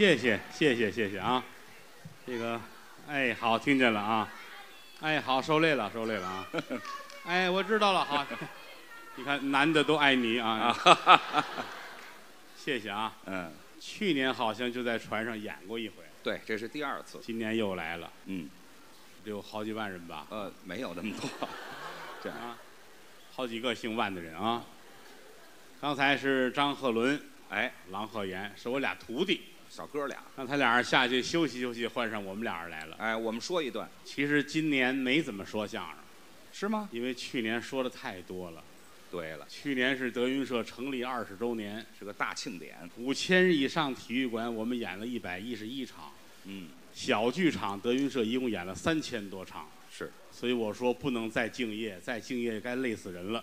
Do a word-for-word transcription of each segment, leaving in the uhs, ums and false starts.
谢谢谢谢谢谢啊！这个哎，好，听见了啊！哎，好，受累了受累了啊！哎，我知道了，好，你看男的都爱你啊！谢谢啊！嗯，去年好像就在船上演过一回，对，这是第二次，今年又来了，嗯，有好几万人吧？呃，没有那么多，这样啊，好几个姓万的人啊。刚才是张鹤伦，哎，郎鹤炎是我俩徒弟，小哥俩。让他俩人下去休息休息，换上我们俩人来了。哎，我们说一段。其实今年没怎么说相声，是吗？因为去年说的太多了。对了，去年是德云社成立二十周年，是个大庆典。五千以上体育馆，我们演了一百一十一场。嗯，小剧场德云社一共演了三千多场。是，所以我说不能再敬业，再敬业该累死人了。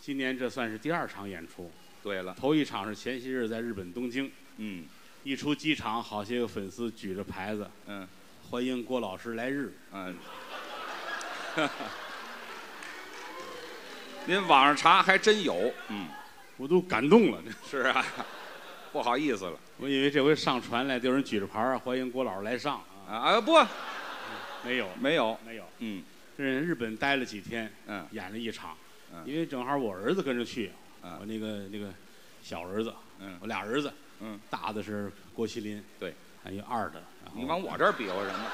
今年这算是第二场演出。对了，头一场是前些日在日本东京。嗯，一出机场，好些个粉丝举着牌子，嗯，欢迎郭老师来日。嗯，您网上查还真有。嗯，我都感动了。是啊，不好意思了。我以为这回上船来就有人举着牌儿欢迎郭老师来上啊啊不，没有没有没有。嗯，这日本待了几天，嗯，演了一场。因为正好我儿子跟着去，我那个那个小儿子，我俩儿子，大的是郭麒麟，对，还有二的。你往我这儿比划什么？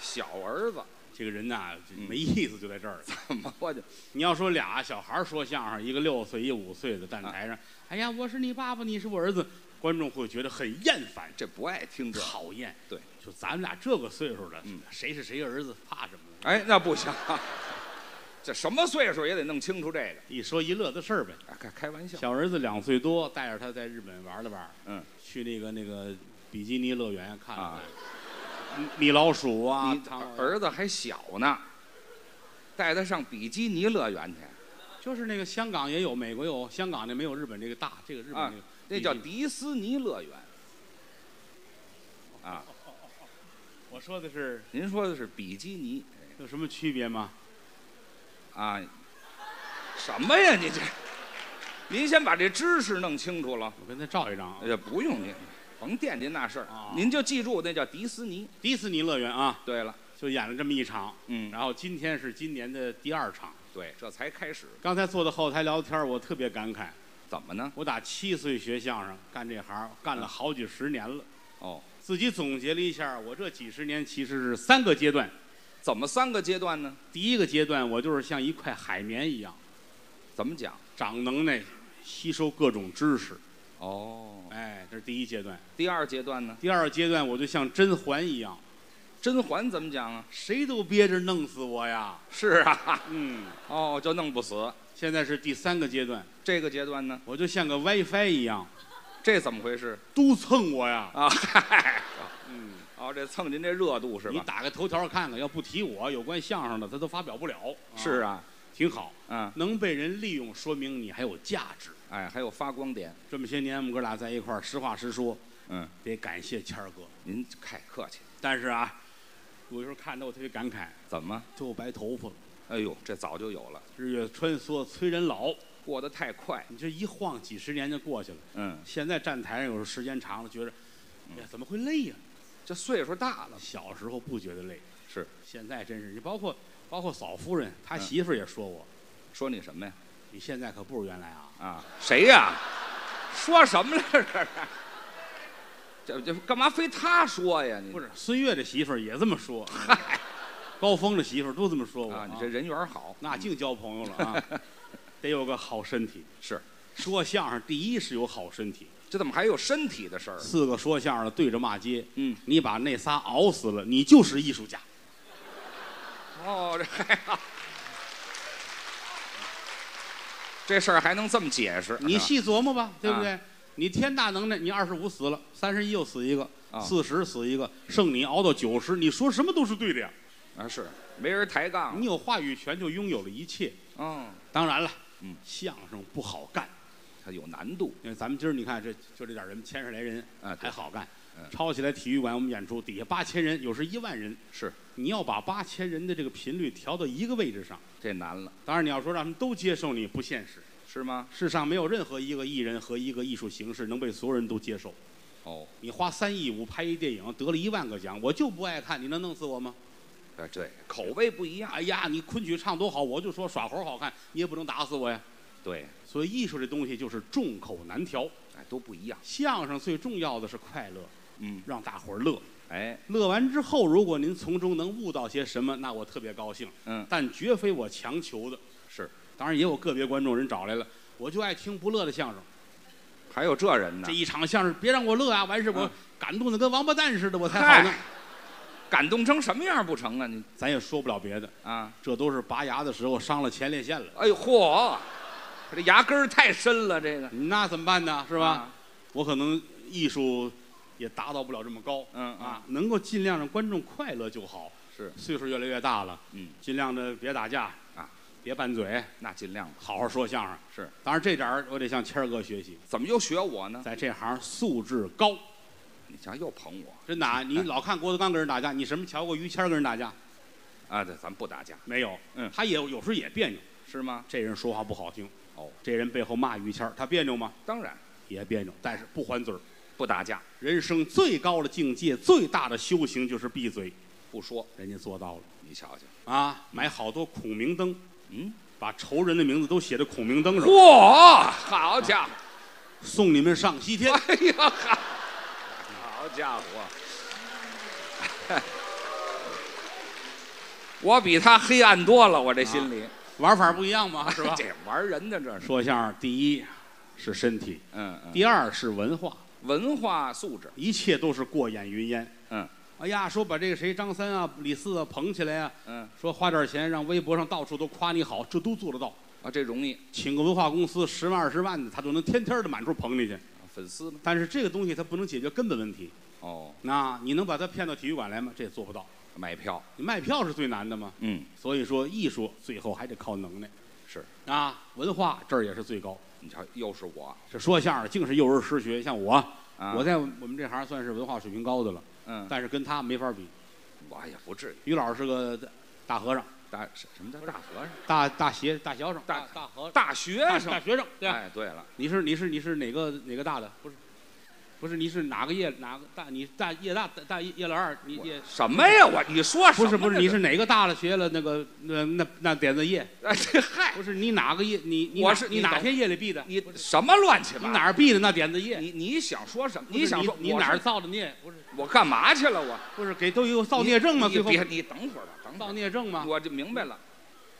小儿子这个人呐，没意思，就在这儿。怎么我就？你要说俩小孩说相声，一个六岁，一个五岁的，站台上，哎呀，我是你爸爸，你是我儿子，观众会觉得很厌烦，这不爱听，这讨厌。对，就咱们俩这个岁数的，谁是谁儿子，怕什么？哎，那不行。这什么岁数也得弄清楚这个，一说一乐的事儿呗，开开玩笑。小儿子两岁多，带着他在日本玩了玩，嗯，去那个那个比基尼乐园看了看，米老鼠啊。儿子还小呢，带他上比基尼乐园去，就是那个香港也有，美国有，香港那没有日本这个大，这个日本那叫迪斯尼乐园，啊，我说的是，您说的是比基尼，有什么区别吗？啊，什么呀你这！您先把这知识弄清楚了。我跟他照一张啊。哎呀，不用您，甭惦记那事儿。啊、您就记住那叫迪斯尼，迪斯尼乐园啊。对了，就演了这么一场。嗯。然后今天是今年的第二场。对，这才开始。刚才坐在后台聊天，我特别感慨。怎么呢？我打七岁学相声，干这行干了好几十年了。哦。自己总结了一下，我这几十年其实是三个阶段。怎么三个阶段呢？第一个阶段，我就是像一块海绵一样，怎么讲？长能耐，吸收各种知识。哦，哎，这是第一阶段。第二阶段呢？第二阶段，我就像甄嬛一样。甄嬛怎么讲啊？谁都憋着弄死我呀！是啊，嗯，哦，就弄不死。现在是第三个阶段。这个阶段呢？我就像个 WiFi 一样，这怎么回事？都蹭我呀！啊，嗨。哦，这蹭您这热度是吧？你打开头条看看，要不提我有关相声的，他都发表不了。是啊，挺好，嗯，能被人利用，说明你还有价值，哎，还有发光点。这么些年我们哥俩在一块儿，实话实说，嗯，得感谢谦儿哥。您太客气。但是啊，有时候看着我特别感慨，怎么就白头发了？哎呦，这早就有了。日月穿梭催人老，过得太快。你这一晃几十年就过去了。嗯，现在站台上有时候时间长了，觉得，哎呀，怎么会累呀？这岁数大了，小时候不觉得累，是现在真是。你包括包括嫂夫人，她媳妇儿也说我，说你什么呀？你现在可不如原来啊！啊，谁呀？说什么了这是？这这干嘛非他说呀？你不是孙越的媳妇儿也这么说，嗨，高峰的媳妇儿都这么说我啊。你这人缘好，那净交朋友了啊！得有个好身体，是说相声第一是有好身体。这怎么还有身体的事儿？四个说相声的对着骂街，嗯，你把那仨熬死了，你就是艺术家。哦，这这事儿还能这么解释？你细琢磨吧，对不对？你天大能耐，你二十五死了，三十一又死一个，四十死一个，剩你熬到九十，你说什么都是对的呀。啊，是没人抬杠，你有话语权就拥有了一切。嗯，当然了，嗯，相声不好干。它有难度，因为咱们今儿你看，这就这点人，千十来人，啊，还好干。抄起来体育馆我们演出，底下八千人，有时一万人。是，你要把八千人的这个频率调到一个位置上，这难了。当然，你要说让他们都接受你，不现实，是吗？世上没有任何一个艺人和一个艺术形式能被所有人都接受。哦，你花三亿五拍一电影，得了一万个奖，我就不爱看，你能弄死我吗？啊，对，口味不一样。哎呀，你昆曲唱多好，我就说耍猴好看，你也不能打死我呀。对，所以艺术这东西就是众口难调，哎，都不一样。相声最重要的是快乐，嗯，让大伙儿乐。 哎，乐完之后，如果您从中能悟到些什么，那我特别高兴。嗯，但绝非我强求的。是，当然也有个别观众人找来了，我就爱听不乐的相声。还有这人呢？这一场相声，别让我乐啊！完事我感动的跟王八蛋似的，我才好呢。感动成什么样不成啊？你咱也说不了别的啊，这都是拔牙的时候伤了前列腺了。哎呦嚯，这牙根儿太深了，这个那怎么办呢？是吧？啊、我可能艺术。 也达到不了这么高，嗯啊，能够尽量让观众快乐就好。是，岁数越来越大了，嗯，尽量的别打架啊，别拌嘴，那尽量好好说相声。是，当然这点儿我得向谦儿哥学习。怎么又学我呢？在这行素质高，你瞧又捧我，真的，你老看郭德纲跟人打架，你什么瞧过于谦儿跟人打架？啊，对，咱不打架，没有，嗯，他也有时候也别扭，是吗？这人说话不好听，哦，这人背后骂于谦儿，他别扭吗？当然也别扭，但是不还嘴儿。 不打架，人生最高的境界、最大的修行就是闭嘴，不说。人家做到了，你瞧瞧啊，买好多孔明灯，嗯，把仇人的名字都写在孔明灯上。嚯，好家伙！送你们上西天。哎呀，好家伙！我比他黑暗多了，我这心里玩法不一样嘛，是吧？这玩人的这是。说相声，第一是身体，嗯，第二是文化。 文化素质，一切都是过眼云烟。嗯，哎呀，说把这个谁张三啊、李四啊捧起来啊，嗯，说花点钱让微博上到处都夸你好，这都做得到啊，这容易。请个文化公司十万二十万的，他就能天天的满处捧你去，粉丝嘛。但是这个东西它不能解决根本问题。哦，那你能把他骗到体育馆来吗？这也做不到。卖票，你卖票是最难的嘛。嗯，所以说艺术最后还得靠能耐。是啊，文化这儿也是最高。 你瞧，又是我。这说相声，竟是幼儿失学。像我，啊、我在我们这行算是文化水平高的了。嗯，但是跟他没法比。我也不至于。于老师是个大和尚，大什么叫大和尚？大大学大学生，大大和大学生，大学生。对、啊，哎，对了，你是你是你是哪个哪个大的？不是，不是，你是哪个叶哪个大？你大叶大大叶老二，你叶什么呀？我你说什么？不是不是，你是哪个大了学了那个那那那点子叶？哎，这嗨。 不是你哪个夜你你我是你哪天夜里闭的？你什么乱七八糟？你哪儿闭的那点子夜？你你想说什么？你想说你哪儿造的孽？不是我干嘛去了？我不是给都有造孽症吗？最后别你等会儿吧，等造孽症吗？我就明白了，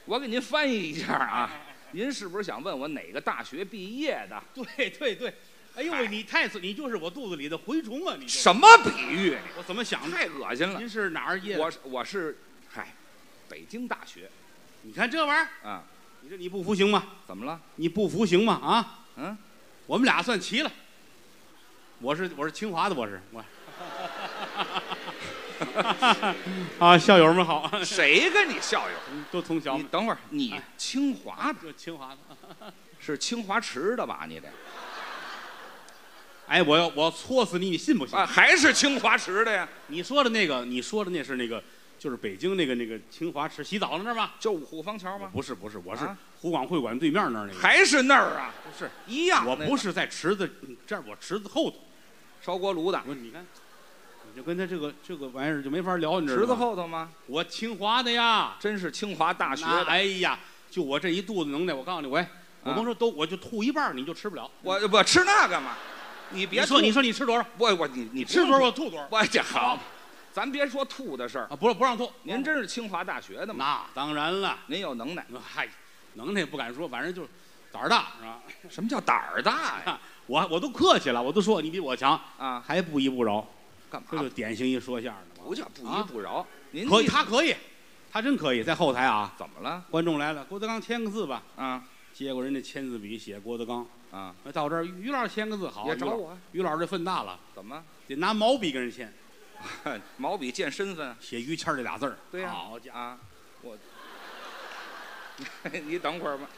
我给您翻译一下啊。您是不是想问我哪个大学毕业的？对对对，哎呦喂，你太你就是我肚子里的蛔虫啊！你什么比喻？我怎么想的？太恶心了！您是哪儿夜？我我是嗨，北京大学。你看这玩意儿啊。 你这你不服行吗？怎么了？你不服行吗？啊，嗯，我们俩算齐了。我是我是清华的，我是我。啊，校友们好。谁跟你校友？都从小。你等会儿，你清华的？清华的。是清华池的吧？你得。哎，我要我要搓死你，你信不信？啊，还是清华池的呀？你说的那个，你说的那是那个。 就是北京那个那个清华池洗澡的那儿吗？就虎坊桥吗？不是不是，我是湖广会馆对面那儿那个。还是那儿啊？不是一样。我不是在池子这儿，我池子后头，烧锅炉的。我你看，你就跟他这个这个玩意儿就没法聊，你知道吗？池子后头吗？我清华的呀，真是清华大学的。哎呀，就我这一肚子能耐，我告诉你，我我甭说都，我就吐一半，你就吃不了。我我吃那干嘛？你别说，你说你吃多少？我我你你吃多少我吐多少。我这好。 咱别说吐的事儿啊，不是不让吐。您真是清华大学的吗？那当然了，您有能耐。嗨，能耐不敢说，反正就是胆儿大，是吧？什么叫胆儿大呀？我我都客气了，我都说你比我强啊，还不依不饶，干嘛？这就典型一说相声的，不叫不依不饶。您可以，他可以，他真可以，在后台啊。怎么了？观众来了，郭德纲签个字吧。啊，接过人家签字笔，写郭德纲。啊，到这儿于老师签个字，好，也找我。于老师这份大了，怎么得拿毛笔跟人签？ 毛笔见身份，写于谦这俩字儿。对呀，好家伙，我，你等会儿吧，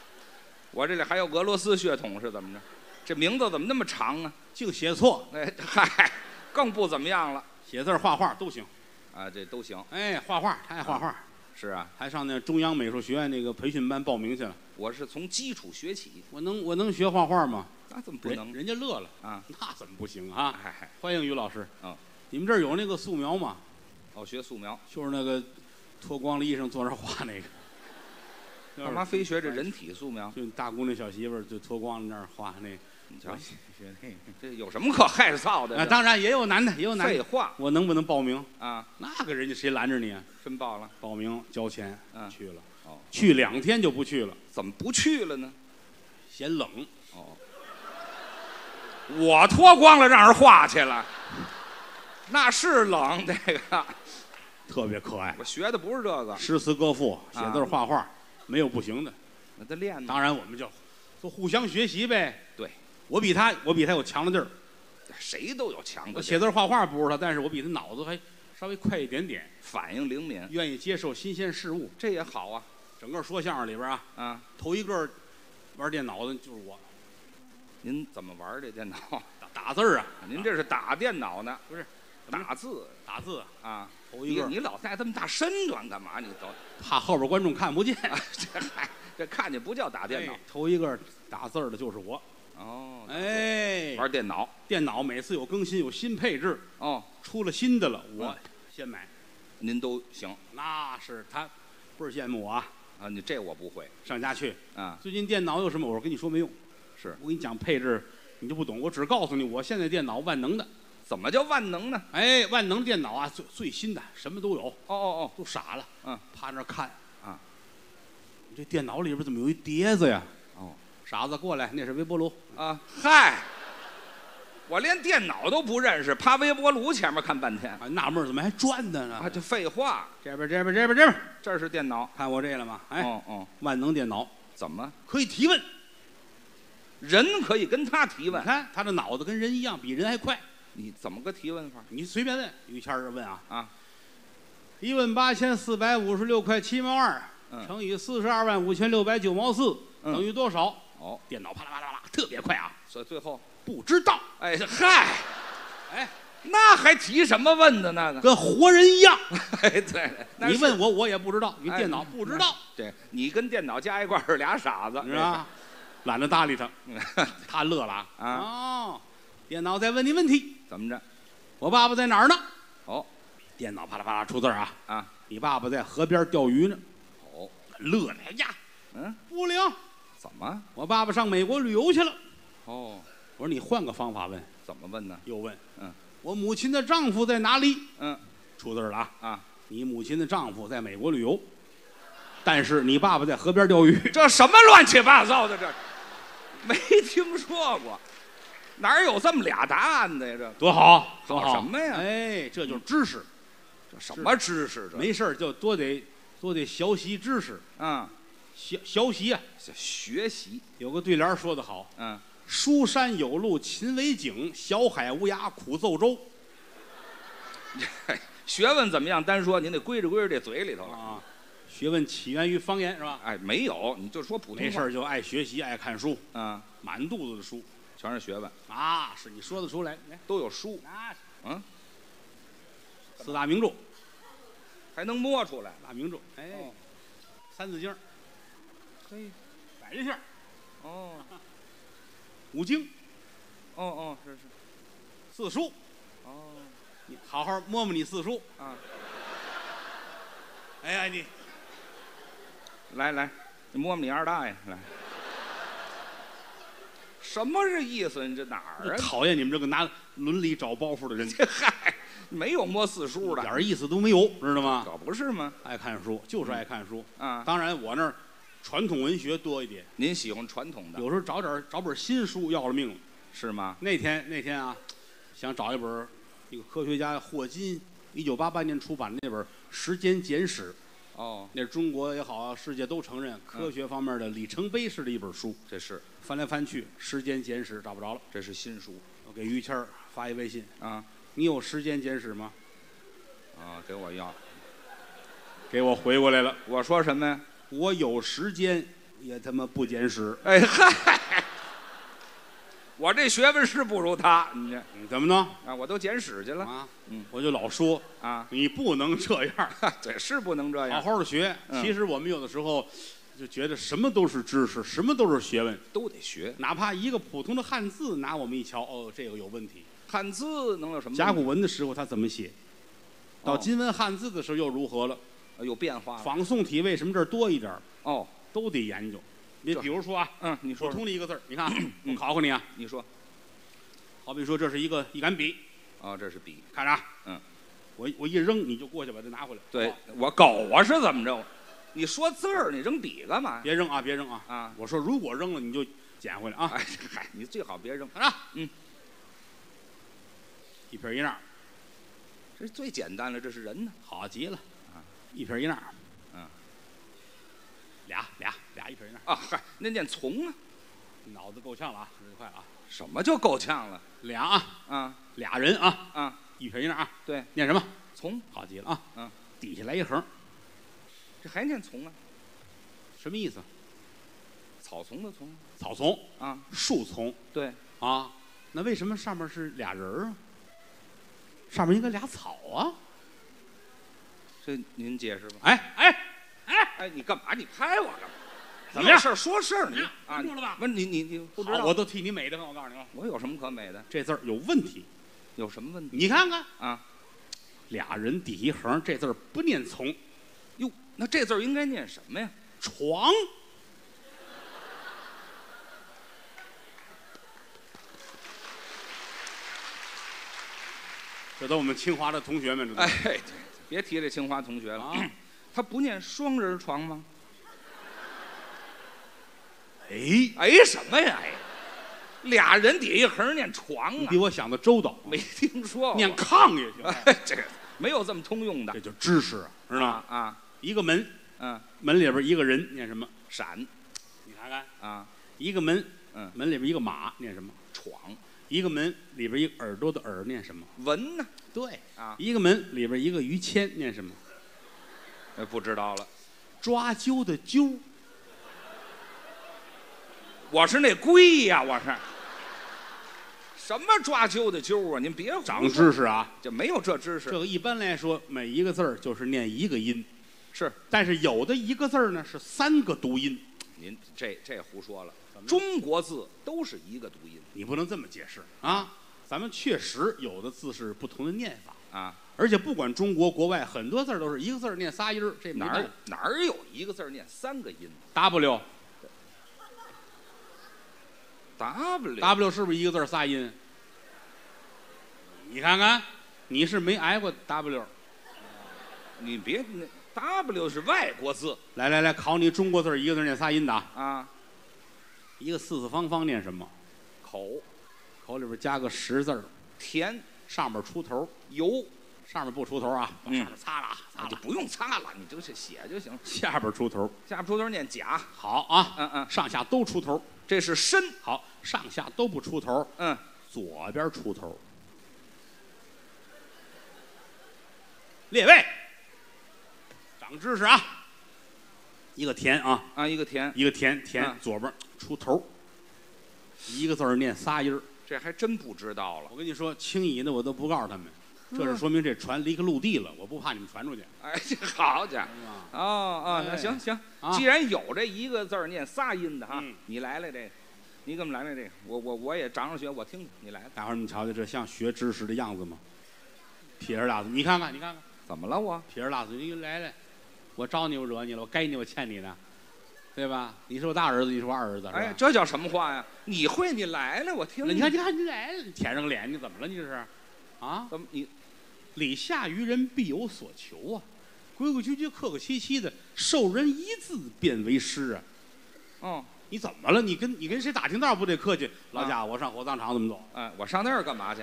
我这里还有俄罗斯血统是怎么着？这名字怎么那么长啊？净写错，哎嗨，更不怎么样了。写字、画画都行，啊，这都行。哎，画画，他爱画画。是啊，还上那中央美术学院那个培训班报名去了。我是从基础学起，我能我能学画画吗？那怎么不能？人家乐了啊，那怎么不行啊？欢迎于老师啊！你们这儿有那个素描吗？哦，学素描，就是那个脱光了衣裳坐那画那个。干嘛非学这人体素描？就大姑娘小媳妇儿就脱光了那儿画那。你瞧，学那这有什么可害臊的？那当然也有男的，也有男的。废话，我能不能报名啊？那个人家谁拦着你啊？真报了，报名交钱，去了。哦，去两天就不去了，怎么不去了呢？嫌冷。哦。我脱光了让人画去了，那是冷，这个特别可爱。我学的不是这个，诗词歌赋、写字画画，没有不行的。那他练呢？当然，我们就就互相学习呗。对，我比他，我比他有强的地儿。谁都有强的地儿。我写字画画不是他，但是我比他脑子还稍微快一点点，反应灵敏，愿意接受新鲜事物，这也好啊。整个说相声里边啊，啊，头一个玩电脑的就是我。您怎么玩这电脑？打打字儿啊！您这是打电脑呢？不是，打字打字啊！你你老带这么大身段干嘛？你都怕后边观众看不见。这还这看见不叫打电脑。头一个打字儿的就是我。哦，哎，玩电脑，电脑每次有更新有新配置哦，出了新的了，我先买。您都行，那是他倍儿羡慕我啊！啊，你这我不会上家去啊。最近电脑有什么？我说跟你说没用。是我跟你讲配置，你就不懂。我只告诉你，我现在电脑万能的。怎么叫万能呢？哎，万能电脑啊，最最新的，什么都有。哦哦哦，都傻了。嗯，趴那儿看啊。你这电脑里边怎么有一碟子呀？哦，傻子过来，那是微波炉啊。嗨，我连电脑都不认识，趴微波炉前面看半天。啊，纳闷怎么还转的呢？啊，这废话。这边这边这边这边，这是电脑。看我这了吗？哎，哦哦，万能电脑怎么可以提问？人可以跟他提问，你看他的脑子跟人一样，比人还快。你怎么个提问法？你随便问，于谦儿问啊啊！一万八千四百五十六块七毛二乘以四十二万五千六百九毛四等于多少？哦，电脑啪啦啪啦啪啦，特别快啊！所以最后不知道。哎嗨，哎，那还提什么问的那个？跟活人一样。哎，对，你问我我也不知道，你电脑不知道。对，你跟电脑加一块是俩傻子，是吧？懒得搭理他，他乐了啊！哦，电脑在问你问题，怎么着？我爸爸在哪儿呢？哦，电脑啪啦啪啦出字啊啊！你爸爸在河边钓鱼呢。哦，乐了呀！嗯，不灵，怎么？我爸爸上美国旅游去了。哦，我说你换个方法问，怎么问呢？又问，嗯，我母亲的丈夫在哪里？嗯，出字了啊啊！你母亲的丈夫在美国旅游，但是你爸爸在河边钓鱼，这什么乱七八糟的这？没听说过，哪有这么俩答案的呀？这多好，多好什么呀？哎，这就是知识，这什么知识？没事就多得多得学习知识啊，学学习啊，学习。有个对联说得好，嗯，书山有路勤为径，小海无涯苦奏舟。学问怎么样？单说您得归着归着这嘴里头了啊。学问起源于方言是吧？哎，没有，你就说普通话。没事就爱学习，爱看书，嗯，满肚子的书，全是学问啊！是你说得出来，都有书啊，嗯，四大名著，还能摸出来？大名著，哎，《三字经》，嘿，摆一下，哦，五经，哦哦，是是，四书，哦，你好好摸摸你四书啊！哎呀你。来来，你摸摸你二大爷来。什么是意思？你这哪儿啊？讨厌你们这个拿伦理找包袱的人！嗨，没有摸四书的，一点意思都没有，知道吗？可不是吗？爱看书就是爱看书啊！当然我那儿传统文学多一点。您喜欢传统的？有时候找点找本新书要了命了，是吗？那天那天啊，想找一本一个科学家霍金一九八八年出版的那本《时间简史》。哦，那中国也好，世界都承认科学方面的里程碑式的一本书。这是翻来翻去，《时间简史》找不着了。这是新书。我给于谦儿发一微信啊，你有《时间简史》吗？啊，给我要，给我回过来了。我说什么呀？我有时间，也他妈不简史。哎嗨，我这学问是不如他，你这你怎么弄啊？我都简史去了啊。我就老说啊，你不能这样，对，是不能这样，好好的学。其实我们有的时候就觉得什么都是知识，什么都是学问，都得学。哪怕一个普通的汉字，拿我们一瞧，哦，这个有问题。汉字能有什么？甲骨文的时候他怎么写？到金文汉字的时候又如何了？呃、有变化了。仿宋体为什么这儿多一点？哦，都得研究。你比如说啊，嗯，你说，我通了一个字儿，你看，我考考你啊，你说，好比说这是一个一杆笔，啊、哦，这是笔，看着啊，嗯，我我一扔你就过去把它拿回来。对，我狗啊是怎么着？你说字儿，你扔笔干嘛？别扔啊，别扔啊！啊，我说如果扔了你就捡回来啊！哎，嗨，你最好别扔啊！嗯，一撇一捺，这是最简单的，这是人呢，好极了啊！一撇一捺，嗯，俩俩俩一撇一捺啊！嗨，那念从啊，脑子够呛了啊，这就快了啊！什么就够呛了？俩啊啊，俩人啊啊，一撇一捺啊，对，念什么？从，好极了啊！嗯，底下来一横。这还念丛啊？什么意思？草丛的丛，草丛啊，树丛。对啊，那为什么上面是俩人儿啊？上面应该俩草啊。这您解释吧。哎哎哎哎，你干嘛？你拍我干嘛？怎么样？有事儿说事儿，你啊，中了吧？不是你你你不知道，我都替你美的很。我告诉你啊，我有什么可美的？这字儿有问题。有什么问题？你看看啊，俩人底一横，这字儿不念丛。哟，那这字儿应该念什么呀？床。这都我们清华的同学们，这都哎，别提这清华同学了。啊、他不念双人床吗？哎哎，什么呀？哎，俩人底下一横念床啊！你比我想的周到，没听说过。念炕也行。哎，这个没有这么通用的。这就知识啊，知道吗？啊。啊一个门，嗯，门里边一个人念什么？闪，你看看啊，一个门，嗯，门里边一个马念什么？闯。一个门里边一个耳朵的耳念什么？闻呢？对啊，一个门里边一个于谦念什么？哎，不知道了。抓阄的阄，我是那龟呀，我是。什么抓阄的阄啊？您别长知识啊，就没有这知识。这个一般来说，每一个字儿就是念一个音。是，但是有的一个字儿呢是三个读音。您这这胡说了，中国字都是一个读音，你不能这么解释啊！咱们确实有的字是不同的念法啊，而且不管中国国外，很多字都是一个字儿念仨音儿，这哪儿哪儿有一个字儿念三个音 ？W W W 是不是一个字儿仨音？你看看，你是没挨过 W， 你别。W 是外国字，来来来，考你中国字一个字念仨音的啊！啊，一个四四方方念什么？口，口里边加个十字儿，甜，上面出头，油，上面不出头啊，往上面擦了，擦了就不用擦了，你就写就行。下边出头，下边出头念甲，好啊，嗯嗯，上下都出头，这是身，好，上下都不出头，嗯，左边出头，列位。长知识啊！一个田啊啊，一个田，一个田田左边出头，一个字儿念仨音儿，这还真不知道了。我跟你说，轻易的我都不告诉他们，这是说明这船离开陆地了，我不怕你们传出去。哎，这好家伙！哦哦，那行行，既然有这一个字儿念仨音的哈，你来来这个，你给我们来来这个，我我我也长长学，我听听，你来。大伙儿你瞧瞧，这像学知识的样子吗？撇着大嘴，你看看你看看，怎么了我？撇着大嘴，你来来。我招你，我惹你了，我该你，我欠你的，对吧？你是我大儿子，你是我二儿子。哎，这叫什么话呀？你会，你来了，我听你。你看，你看，你来了，舔上脸，你怎么了？你这是，啊？怎么你？礼下于人，必有所求啊！规规矩矩，客客气气的，授人一字，便为师啊！哦，你怎么了？你跟你跟谁打听道不得客气？老贾，我上火葬场怎么走？哎，我上那儿干嘛去？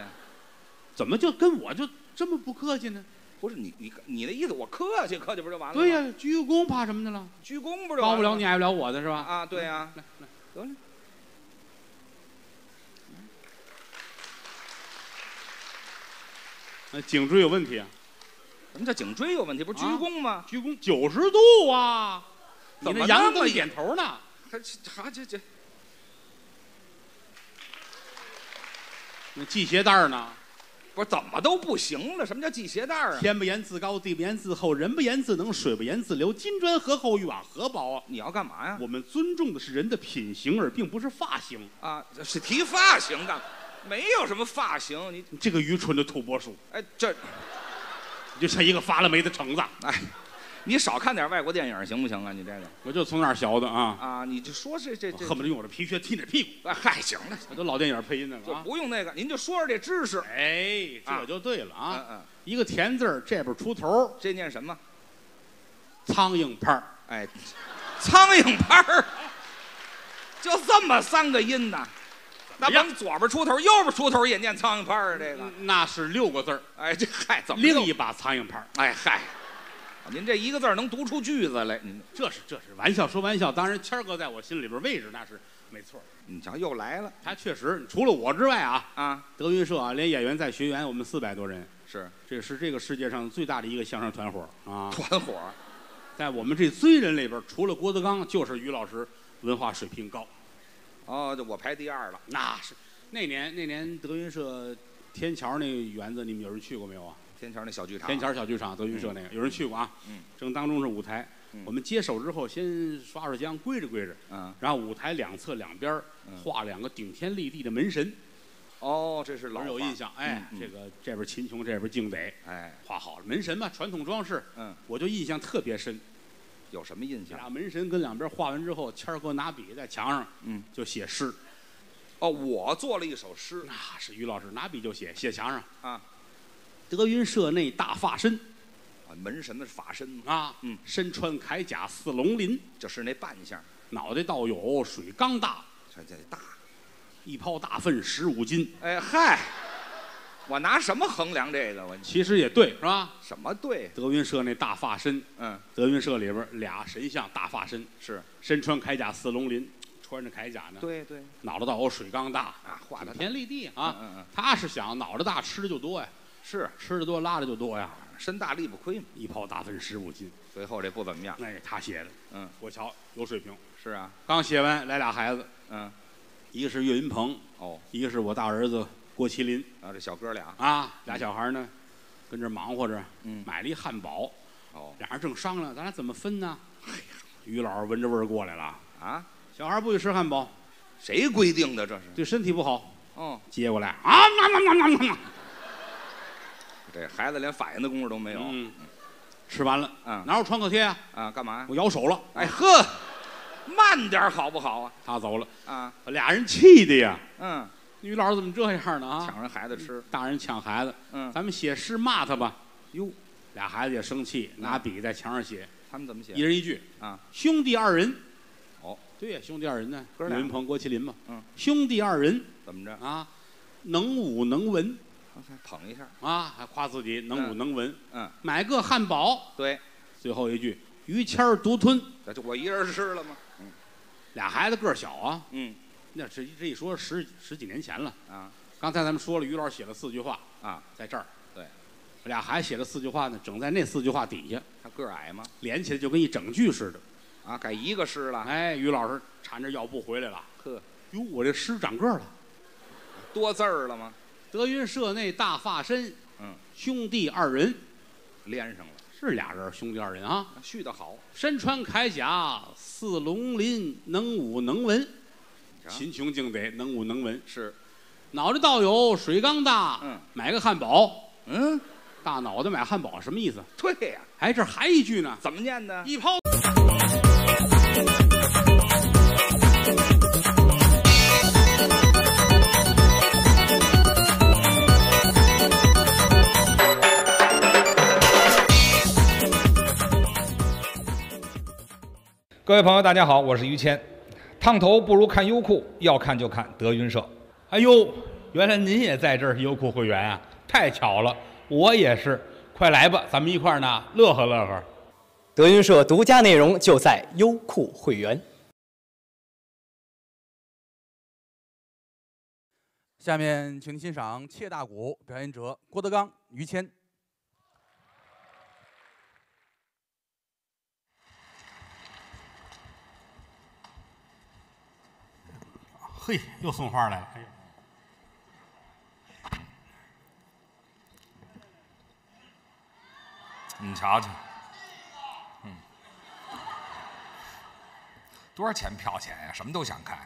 怎么就跟我就这么不客气呢？不是你你你的意思，我客气客气不就完了？对呀、啊，鞠躬怕什么的了？鞠躬不就完了？高不了你，矮不了我的是吧？啊，对呀、啊，来来得了。那、啊、颈椎有问题啊？什么叫颈椎有问题？不是鞠躬吗？啊、鞠躬九十度啊！怎么那么点头呢？还还这这？那系鞋带呢？不是怎么都不行了？什么叫系鞋带啊？天不言自高，地不言自厚，人不言自能，水不言自流。金砖和厚，玉瓦和薄啊！你要干嘛呀？我们尊重的是人的品行，而并不是发型啊！是提发型干嘛？没有什么发型，你这个愚蠢的土拨鼠！哎，这你就像一个发了霉的橙子！哎。 你少看点外国电影行不行啊？你这个我就从哪儿学的啊？啊，你就说这这这，恨不得用我的皮靴踢你屁股！哎，嗨，行了，我都老电影配音的了，就不用那个，您就说说这知识。哎，这就对了啊！嗯嗯，一个田字这边出头，这念什么？苍蝇拍儿。哎，苍蝇拍儿，就这么三个音呐。那甭左边出头，右边出头也念苍蝇拍儿啊？这个那是六个字儿。哎，这嗨，怎么另一把苍蝇拍儿？哎嗨。 您这一个字能读出句子来，您这是这是玩笑说玩笑。当然，谦儿哥在我心里边位置那是没错。你瞧，又来了，他确实除了我之外啊啊，德云社啊，连演员在学员，我们四百多人，是这是这个世界上最大的一个相声团伙啊。团伙，在我们这堆人里边，除了郭德纲，就是于老师文化水平高。哦，我排第二了。那是那年那年德云社天桥那园子，你们有人去过没有啊？ 天桥那小剧场，天桥小剧场，德云社那个，有人去过啊？嗯，正当中是舞台，我们接手之后，先刷刷浆，归着归着，嗯，然后舞台两侧两边画两个顶天立地的门神。哦，这是老有印象，哎，这个这边秦琼，这边敬德，哎，画好了门神嘛，传统装饰，嗯，我就印象特别深。有什么印象？俩门神跟两边画完之后，谦儿哥拿笔在墙上，嗯，就写诗。哦，我做了一首诗，那是于老师拿笔就写，写墙上啊。 德云社内大法身，啊，门神的法身啊，嗯，身穿铠甲似龙鳞，就是那扮相，脑袋倒有水缸大，这这大，一泡大粪十五斤。哎嗨，我拿什么衡量这个？我其实也对，是吧？什么对？德云社那大法身，嗯，德云社里边俩神像大法身是身穿铠甲似龙鳞，穿着铠甲呢，对对，脑袋倒有水缸大啊，画的天立地啊，他是想脑袋大吃的就多呀。 是吃的多，拉的就多呀，身大力不亏嘛。一泡大粪十五斤，最后这不怎么样。那是他写的，嗯，我瞧有水平。是啊，刚写完来俩孩子，嗯，一个是岳云鹏，哦，一个是我大儿子郭麒麟啊，这小哥俩啊，俩小孩呢，跟这忙活着，嗯，买了一汉堡，哦，俩人正商量，咱俩怎么分呢？哎呀，于老师闻着味儿过来了啊，小孩不许吃汉堡，谁规定的这是？对身体不好。哦，接过来啊，嘛嘛嘛嘛嘛。 这孩子连反应的功夫都没有，嗯，吃完了，嗯，哪有创可贴啊？啊，干嘛呀？我咬手了，哎呵，慢点好不好啊？他走了，啊，俩人气的呀，嗯，于老师怎么这样呢？啊，抢人孩子吃，大人抢孩子，嗯，咱们写诗骂他吧。哟，俩孩子也生气，拿笔在墙上写，他们怎么写？一人一句，啊，兄弟二人，哦，对呀，兄弟二人呢，岳云鹏、郭麒麟嘛，嗯，兄弟二人怎么着啊？能武能文。 捧一下啊，还夸自己能武能文。嗯，买个汉堡。对，最后一句于谦儿独吞，这就我一人吃了吗？嗯，俩孩子个儿小啊。嗯，那这这一说十十几年前了啊。刚才咱们说了，于老师写了四句话啊，在这儿。对，俩孩子写了四句话呢，整在那四句话底下。他个儿矮吗？连起来就跟一整句似的。啊，改一个诗了。哎，于老师缠着要布回来了。呵，哟，我这诗长个儿了，多字儿了吗？ 德云社内大发身，嗯，兄弟二人，连上了，是俩人，兄弟二人啊，续得好。身穿铠甲似龙鳞，能武能文，秦琼敬德，能武能文是。脑袋倒有水缸大，嗯，买个汉堡，嗯，大脑袋买汉堡什么意思？对呀，哎，这还一句呢，怎么念呢？一抛。 各位朋友，大家好，我是于谦。烫头不如看优酷，要看就看德云社。哎呦，原来您也在这儿，优酷会员啊，太巧了，我也是。快来吧，咱们一块儿呢，乐呵乐呵。德云社独家内容就在优酷会员。下面，请您欣赏《切大鼓》，表演者郭德纲、于谦。 嘿，又送花来了！哎呀，你瞧瞧，嗯，多少钱票钱呀？什么都想看。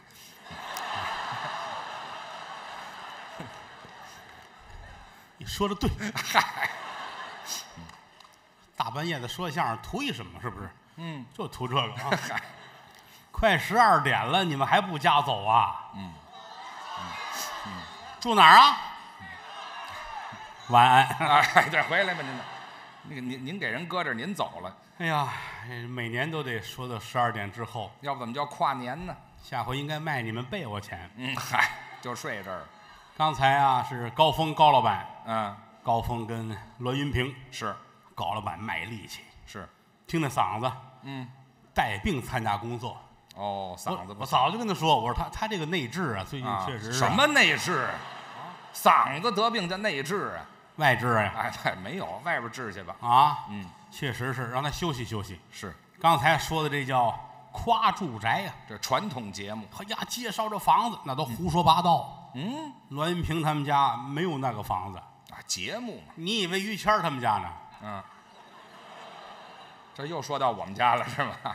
你说的对，嗨，大半夜的说相声图一什么？是不是？嗯，就图这个啊。快十二点了，你们还不家走啊？嗯，嗯，住哪儿啊？晚安。哎，对，回来吧，您。 那个您您给人搁这儿，您走了。哎呀，每年都得说到十二点之后，要不怎么叫跨年呢？下回应该卖你们被窝钱。嗯，嗨，就睡这儿。刚才啊是高峰高老板，嗯，高峰跟栾云平是高老板卖力气，是听那嗓子，嗯，带病参加工作。哦，嗓子不。我早就跟他说，我说他他这个内痔啊，最近确实什么内痔啊，嗓子得病叫内痔啊。 外治呀、啊！哎，对，没有，外边治去吧。啊，嗯，确实是让他休息休息。是，刚才说的这叫夸住宅呀、啊，这传统节目。哎呀，介绍这房子那都胡说八道。嗯，栾云平他们家没有那个房子啊，节目嘛。你以为于谦他们家呢？嗯，这又说到我们家了是吧？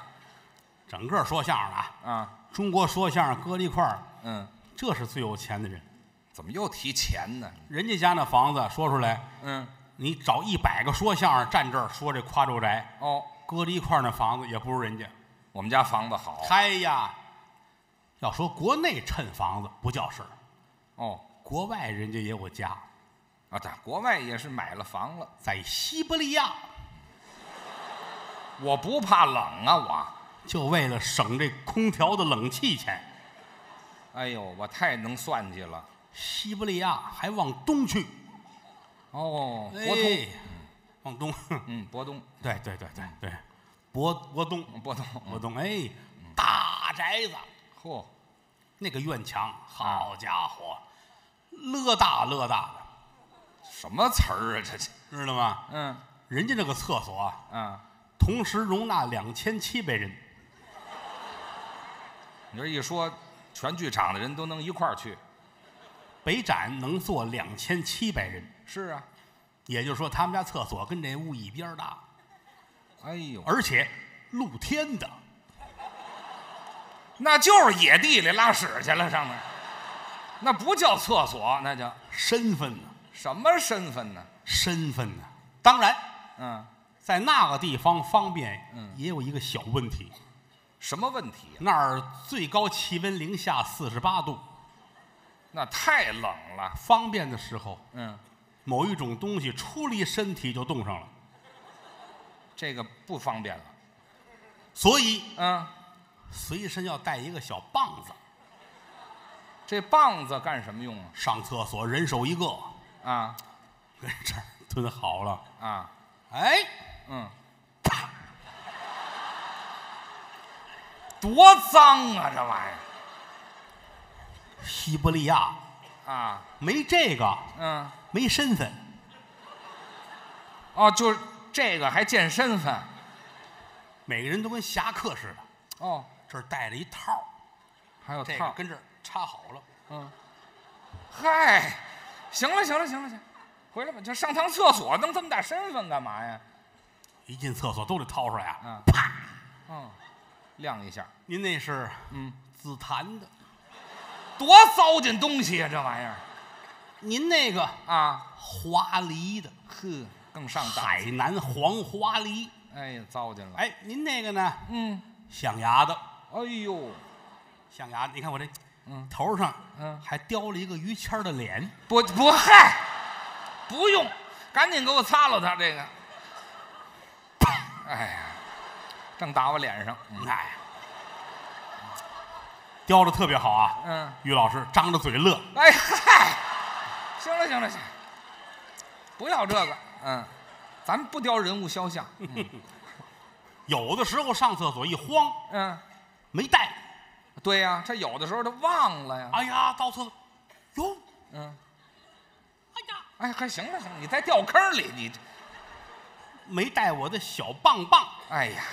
整个说相声啊，啊，中国说相声搁在一块儿，嗯，这是最有钱的人。 怎么又提钱呢？人家家那房子说出来，嗯，你找一百个说相声站这儿说这夸住宅，哦，搁在一块儿那房子也不如人家。我们家房子好。哎呀，要说国内趁房子不叫事儿，哦，国外人家也有家，啊，对，国外也是买了房了，在西伯利亚。我不怕冷啊，我就为了省这空调的冷气钱。哎呦，我太能算计了。 西伯利亚还往东去，哦，博东，往东，嗯，博东，对对对对对，博博东，博东，博东，哎，大宅子，嚯，那个院墙，好家伙，乐大乐大的，什么词儿啊？这这知道吗？嗯，人家那个厕所啊，嗯，同时容纳两千七百人，你这一说，全剧场的人都能一块儿去。 北展能坐两千七百人，是啊，也就是说他们家厕所跟这屋一边大，哎呦，而且露天的，那就是野地里拉屎去了，上面那不叫厕所，那叫身份呢？什么身份呢？身份呢？当然，嗯，在那个地方方便，嗯，也有一个小问题，什么问题？那儿最高气温零下四十八度。 那太冷了。方便的时候，嗯，某一种东西出离身体就冻上了，这个不方便了。所以，嗯，随身要带一个小棒子。这棒子干什么用啊？上厕所人手一个啊，跟这儿蹲好了啊，哎，嗯，啪，多脏啊，这玩意儿。 西伯利亚，啊，没这个，嗯，没身份。哦，就是这个还见身份，每个人都跟侠客似的。哦，这儿带了一套，还有套跟这儿插好了。嗯，嗨，行了行了行了行，回来吧，这上趟厕所弄这么大身份干嘛呀？一进厕所都得掏出来啊，嗯，啪，嗯，亮一下。您那是嗯紫檀的。 多糟践东西啊，这玩意儿！您那个啊，花梨的，呵，更上海南黄花梨，哎呀，糟践了。哎，您那个呢？嗯，象牙的。哎呦，象牙，你看我这，嗯，头上，嗯，还雕了一个于谦的脸。不不，嗨，不用，赶紧给我擦了它这个。哎呀，正打我脸上，哎呀。 雕的特别好啊！嗯，于老师张着嘴乐。哎嗨，行了行了行，不要这个。嗯，咱不雕人物肖像。嗯、有的时候上厕所一慌，嗯，没带。对呀、啊，这有的时候他忘了呀。哎呀，到厕所，哟，嗯，哎呀，哎，还行了行了，你再掉坑里，你没带我的小棒棒。哎呀，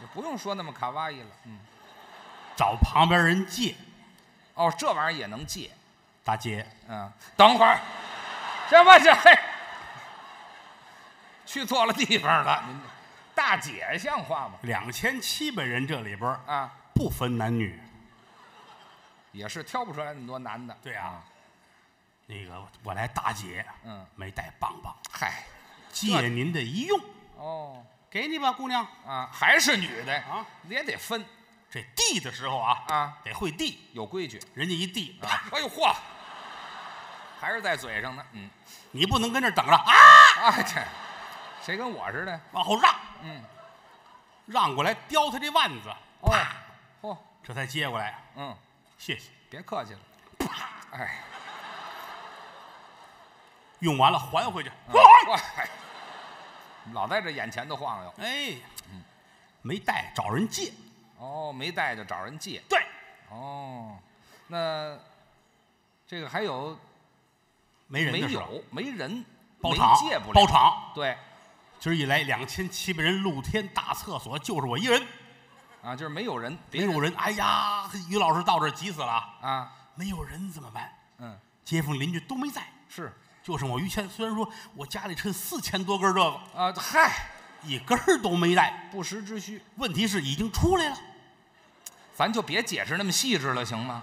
也不用说那么卡哇伊了，嗯。 找旁边人借，哦，这玩意儿也能借，大姐，嗯，等会儿，这不这嘿，去错了地方了。您大姐像话吗？两千七百人这里边啊，不分男女，也是挑不出来那么多男的。对啊，那个我来大姐，嗯，没带棒棒，嗨，借您的一用。哦，给你吧，姑娘啊，还是女的啊，也得分。这递的时候啊啊，得会递，有规矩。人家一递，哎呦嚯！还是在嘴上呢，嗯，你不能跟这儿等着啊！啊，这谁跟我似的？往后让，嗯，让过来，叼他这腕子，啪，嚯，这才接过来，嗯，谢谢，别客气了，啪，哎，用完了还回去，老在这眼前头晃悠，哎，没带找人借，哦，没带就找人借，对，哦，那这个还有。没人，没有，没人，包场，包场，对，今儿一来两千七百人，露天大厕所就是我一人，啊，就是没有人，没有人，哎呀，于老师到这儿急死了啊，没有人怎么办？嗯，街坊邻居都没在，是，就剩我于谦，虽然说我家里趁四千多根这个啊，嗨，一根儿都没带，不时之需。问题是已经出来了，咱就别解释那么细致了，行吗？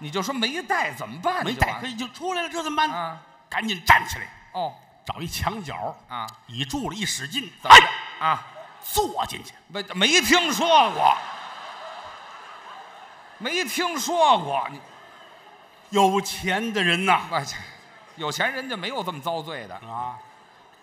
你就说没带怎么办？没带可以就出来了，这怎么办？啊，赶紧站起来！哦，找一墙角啊，倚住了，一使劲，怎么的啊？坐进去？没没听说过，没听说过。有钱的人呐，有钱人家没有这么遭罪的啊！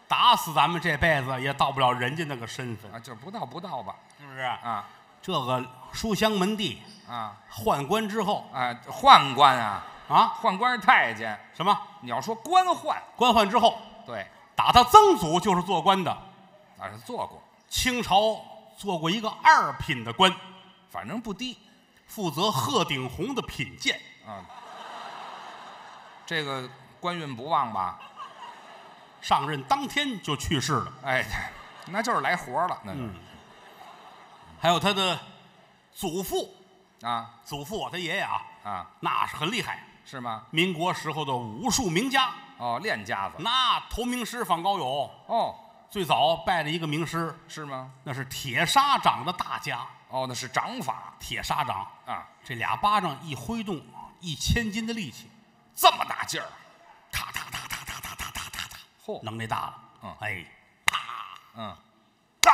打死咱们这辈子也到不了人家那个身份啊，就不到不到吧？是不是啊？这个书香门第啊，宦官之后啊，宦官啊啊，宦官是太监。什么？你要说官宦，官宦之后，对，打他曾祖就是做官的，啊，做过。清朝做过一个二品的官，反正不低，负责鹤顶红的品鉴啊。这个官运不旺吧？上任当天就去世了。哎，那就是来活了，那就。嗯，还有他的祖父啊，祖父他爷爷啊啊，那是很厉害，是吗？民国时候的武术名家哦，练家子，那投名师访高友哦，最早拜了一个名师，是吗？那是铁砂掌的大家哦，那是掌法，铁砂掌啊，这俩巴掌一挥动，一千斤的力气，这么大劲儿，哒哒哒哒哒哒哒哒哒哒，嚯，能耐大了，嗯，哎，啪，嗯，哒，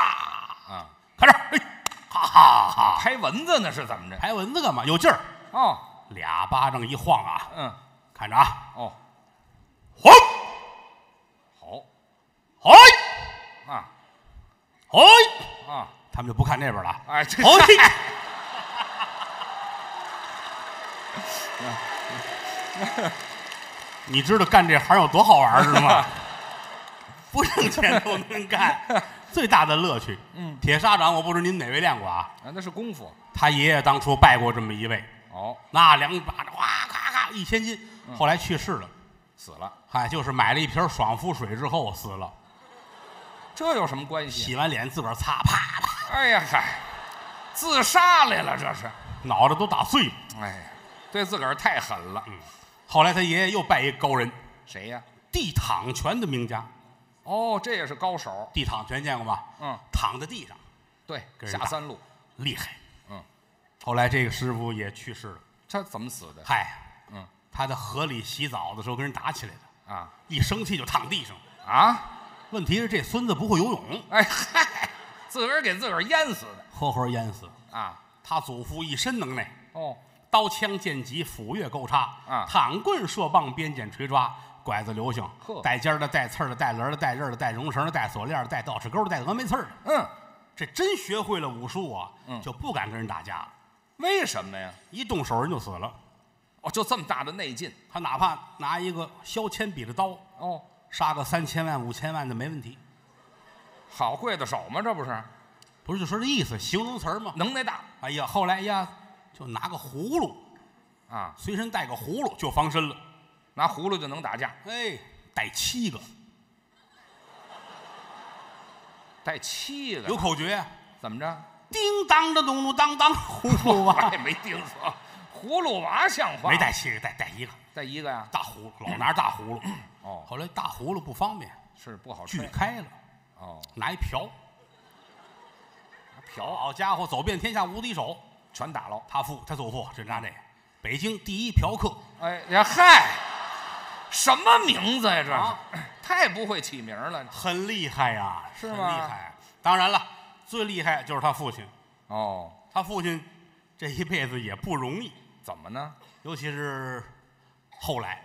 啊，开始，哎。哈哈哈！拍蚊子呢是怎么着？拍蚊子干嘛？有劲儿哦！俩巴掌一晃啊，嗯，看着啊，哦，轰，好，嘿，啊，嘿，啊，他们就不看那边了，哎，嘿，你知道干这行有多好玩是吗？不挣钱都能干。最大的乐趣，嗯，铁砂掌，我不知道您哪位练过啊？啊，那是功夫。他爷爷当初拜过这么一位。哦，那两把哇咔咔一千斤，后来去世了，死了。哎，就是买了一瓶爽肤水之后死了。这有什么关系？洗完脸自个儿擦，啪啪。哎呀嗨，自杀来了这是，脑袋都打碎了。哎呀，对自个儿太狠了。嗯，后来他爷爷又拜一高人，谁呀？地躺拳的名家。哦，这也是高手。地躺拳见过吧？嗯，躺在地上，对，下三路，厉害。嗯，后来这个师傅也去世了。他怎么死的？嗨，嗯，他在河里洗澡的时候跟人打起来的啊，一生气就躺地上啊。问题是这孙子不会游泳，哎嗨，自个儿给自个儿淹死的，活活淹死啊。他祖父一身能耐哦，刀枪剑戟斧钺钩叉啊，躺棍槊棒鞭锏锤抓。拐子流行，带尖的、带刺的、带轮的、带刃的、带绒绳的、带锁链的、带倒齿钩的、带峨眉刺的。嗯，这真学会了武术啊，就不敢跟人打架了。为什么呀？一动手人就死了。哦，就这么大的内劲，他哪怕拿一个削铅笔的刀，哦，杀个三千万、五千万的没问题。好刽子手吗？这不是，不是就说这意思，形容词嘛，能耐大。哎呀，后来呀，就拿个葫芦，啊，随身带个葫芦就防身了。拿葫芦就能打架，哎，带七个，带七个，有口诀，怎么着？叮当的咚噜当当，葫芦娃也没听说，葫芦娃像话？没带七个，带带一个，带一个呀，大葫芦，老拿大葫芦，哦，后来大葫芦不方便，是不好，锯开了，哦，拿一瓢，拿瓢，好家伙，走遍天下无敌手，全打了。他付，他走货，这拿这个，北京第一嫖客。哎呀嗨，什么名字呀、啊、这、啊？太不会起名了。很厉害呀、啊，是吗？很厉害。当然了，最厉害就是他父亲。哦，他父亲这一辈子也不容易。怎么呢？尤其是后来。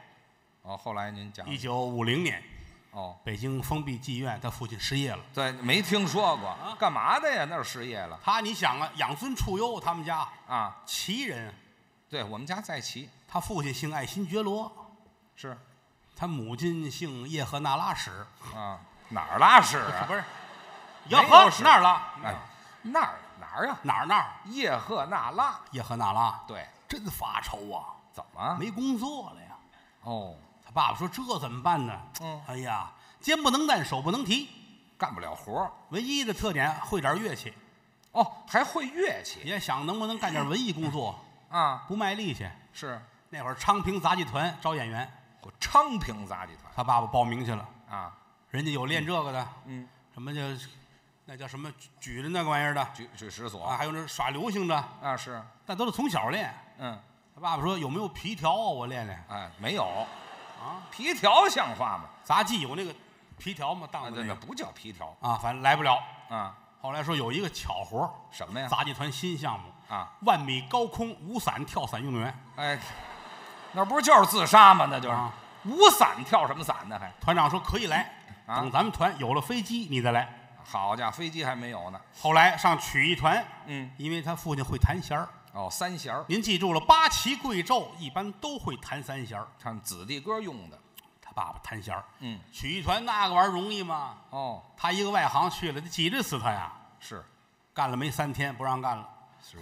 哦，后来您讲。一九五零年。哦，北京封闭妓院，他父亲失业了。对，没听说过，啊、干嘛的呀？那是失业了。他，你想啊，养尊处优，他们家啊，旗人。对，我们家在旗。他父亲姓爱新觉罗，是。他母亲姓叶赫那拉史。啊，哪儿拉史啊？不是，叶赫那儿拉。哎，那儿哪儿啊？哪儿那儿？叶赫那拉。叶赫那拉。对，真发愁啊！怎么？没工作了呀？哦。爸爸说：“这怎么办呢？”嗯，哎呀，肩不能担，手不能提，干不了活。唯一的特点会点乐器，哦，还会乐器。也想能不能干点文艺工作啊？不卖力气。是那会儿昌平杂技团招演员，昌平杂技团，他爸爸报名去了啊。人家有练这个的，嗯，什么叫那叫什么举着那个玩意儿的，举举石锁，还有那耍流行的啊，是，但都是从小练。嗯，他爸爸说：“有没有皮条啊？我练练。”哎，没有。啊，皮条像话吗？杂技有那个皮条吗？当的那不叫皮条啊，反正来不了啊。后来说有一个巧活，什么呀？杂技团新项目啊，万米高空无伞跳伞运动员。哎，那不就是自杀吗？那就是、啊、无伞跳什么伞呢？还团长说可以来，啊、等咱们团有了飞机你再来。好家伙，飞机还没有呢。后来上曲艺团，嗯，因为他父亲会弹弦儿。哦，三弦儿，您记住了，八旗贵胄一般都会弹三弦儿，他们子弟歌用的。他爸爸弹弦儿，嗯，曲艺团那个玩意儿容易吗？哦，他一个外行去了，得挤着死他呀。是，干了没三天不让干了，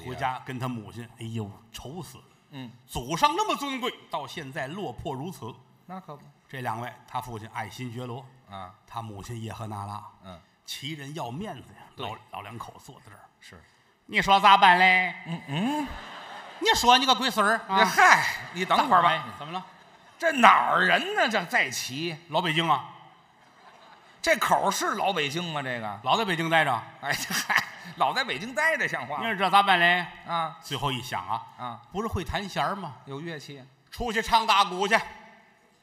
回家跟他母亲，哎呦，愁死了。嗯，祖上那么尊贵，到现在落魄如此，那可不。这两位，他父亲爱新觉罗啊，他母亲叶赫那拉，嗯，旗人要面子呀，老老两口坐在这儿是。你说咋办嘞？嗯嗯，你说你个龟孙儿！啊、嗨，你等会儿吧。怎么了？这哪儿人呢？这在旗，老北京啊。这口是老北京吗？这个老在北京待着。哎嗨，老在北京待着像话。你这咋办嘞？啊！最后一想啊啊，不是会弹弦吗？有乐器，出去唱大鼓去。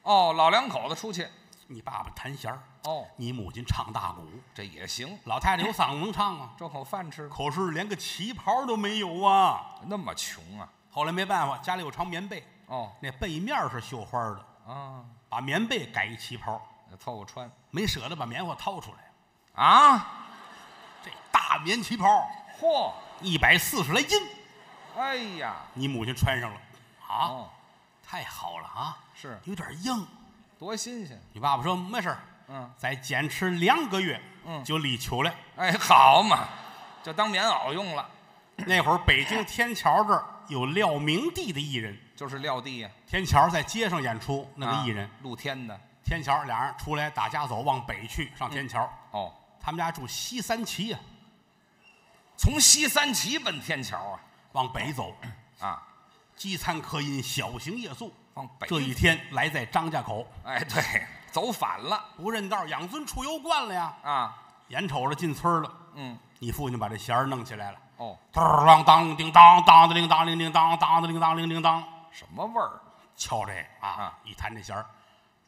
哦，老两口子出去。你爸爸弹弦儿，哦，你母亲唱大鼓，这也行。老太太有嗓子能唱啊，这口饭吃。可是连个旗袍都没有啊，那么穷啊！后来没办法，家里有床棉被，哦，那背面是绣花的啊，把棉被改一旗袍，凑合穿。没舍得把棉花掏出来，啊，这大棉旗袍，嚯，一百四十来斤，哎呀，你母亲穿上了，啊，哦、太好了啊，是有点硬。多新鲜！你爸爸说没事，嗯，再坚持两个月，嗯，就立秋了。哎，好嘛，就当棉袄用了。那会儿北京天桥这儿有廖明地的艺人，就是廖地呀。天桥在街上演出那个艺人，露天的。天桥俩人出来打家走，往北去上天桥。哦，他们家住西三旗呀，从西三旗奔天桥啊，往北走啊，饥餐渴饮，小行夜宿。这一天来在张家口，哎，对，走反了，不认道，养尊处优惯了呀。啊，眼瞅着进村了，嗯，你父亲把这弦儿弄起来了。哦，当当叮当当的铃当铃铃当当的铃当铃铃当，什么味儿？敲这啊，一弹这弦儿，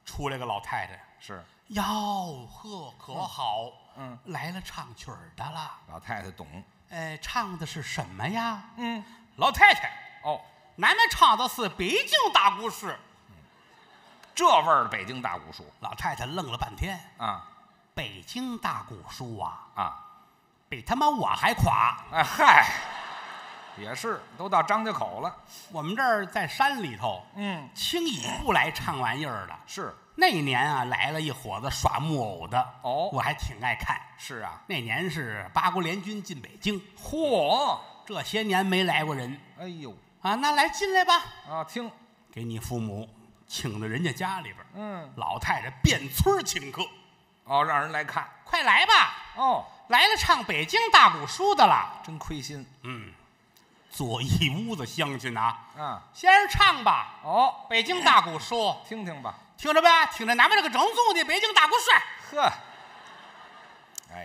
出来个老太太，是吆喝可好？嗯，来了唱曲儿的啦。老太太懂，呃，唱的是什么呀？嗯，老太太，哦。奶奶唱的是北京大鼓书、嗯，这味儿北京大鼓书。老太太愣了半天啊，北京大鼓书啊啊，比他妈我还垮！哎嗨，也是，都到张家口了。我们这儿在山里头，嗯，轻易不来唱玩意儿的。是那年啊，来了一伙子耍木偶的。哦，我还挺爱看。是啊，那年是八国联军进北京。嚯，这些年没来过人。哎呦。啊，那来进来吧。啊，听，给你父母请到人家家里边。嗯，老太太遍村请客，哦，让人来看，快来吧。哦，来了，唱北京大鼓书的了，真亏心。嗯，左一屋子乡亲啊。啊，先唱吧。哦，北京大鼓书，听听吧，听着吧，听着，咱们这个正宗的北京大鼓书。呵，哎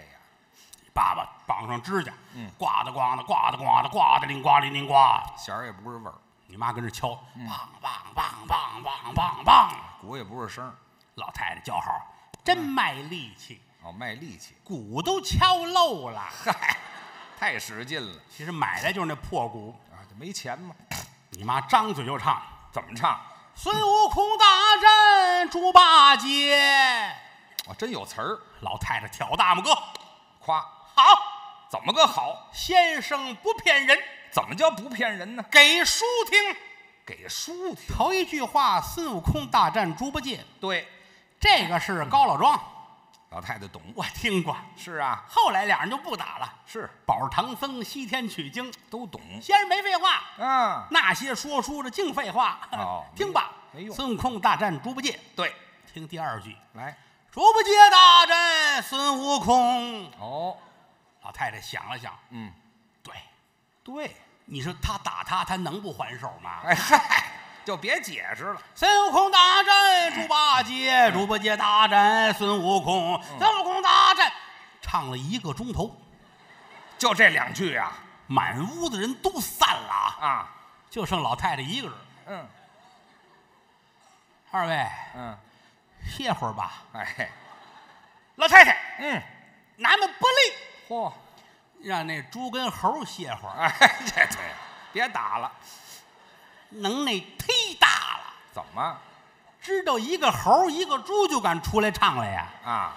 爸爸绑上指甲，嗯，刮的刮的刮的刮的刮的铃刮铃铃刮，弦儿也不是味儿。你妈跟着敲，梆梆梆梆梆梆梆，鼓也不是声。老太太叫好，真卖力气。哦，卖力气，鼓都敲漏了，嗨，太使劲了。其实买来就是那破鼓啊，没钱嘛。你妈张嘴就唱，怎么唱？ 孙悟空大战猪八戒，我、哦、真有词儿。老太太挑大拇哥，夸好，怎么个好？先生不骗人，怎么叫不骗人呢？给书听，给书听。头一句话，孙悟空大战猪八戒，对，这个是高老庄，老太太懂，我听过。是啊，后来俩人就不打了。是，保唐僧西天取经都懂。先生没废话，嗯，那些说书的净废话。哦，听吧。 没用。孙悟空大战猪八戒，对，听第二句来。猪八戒大战孙悟空。哦，老太太想了想，嗯，对，对，你说他打他，他能不还手吗？哎嗨，就别解释了。孙悟空大战猪八戒，猪八戒大战孙悟空，孙悟空大战，唱了一个钟头，就这两句啊，满屋子人都散了啊，就剩老太太一个人。嗯。 二位，嗯，歇会儿吧。哎，老太太，嗯，咱们不累。嚯，让那猪跟猴歇会儿。哎，这对，别打了，能耐忒大了。怎么？知道一个猴一个猪就敢出来唱了呀？啊，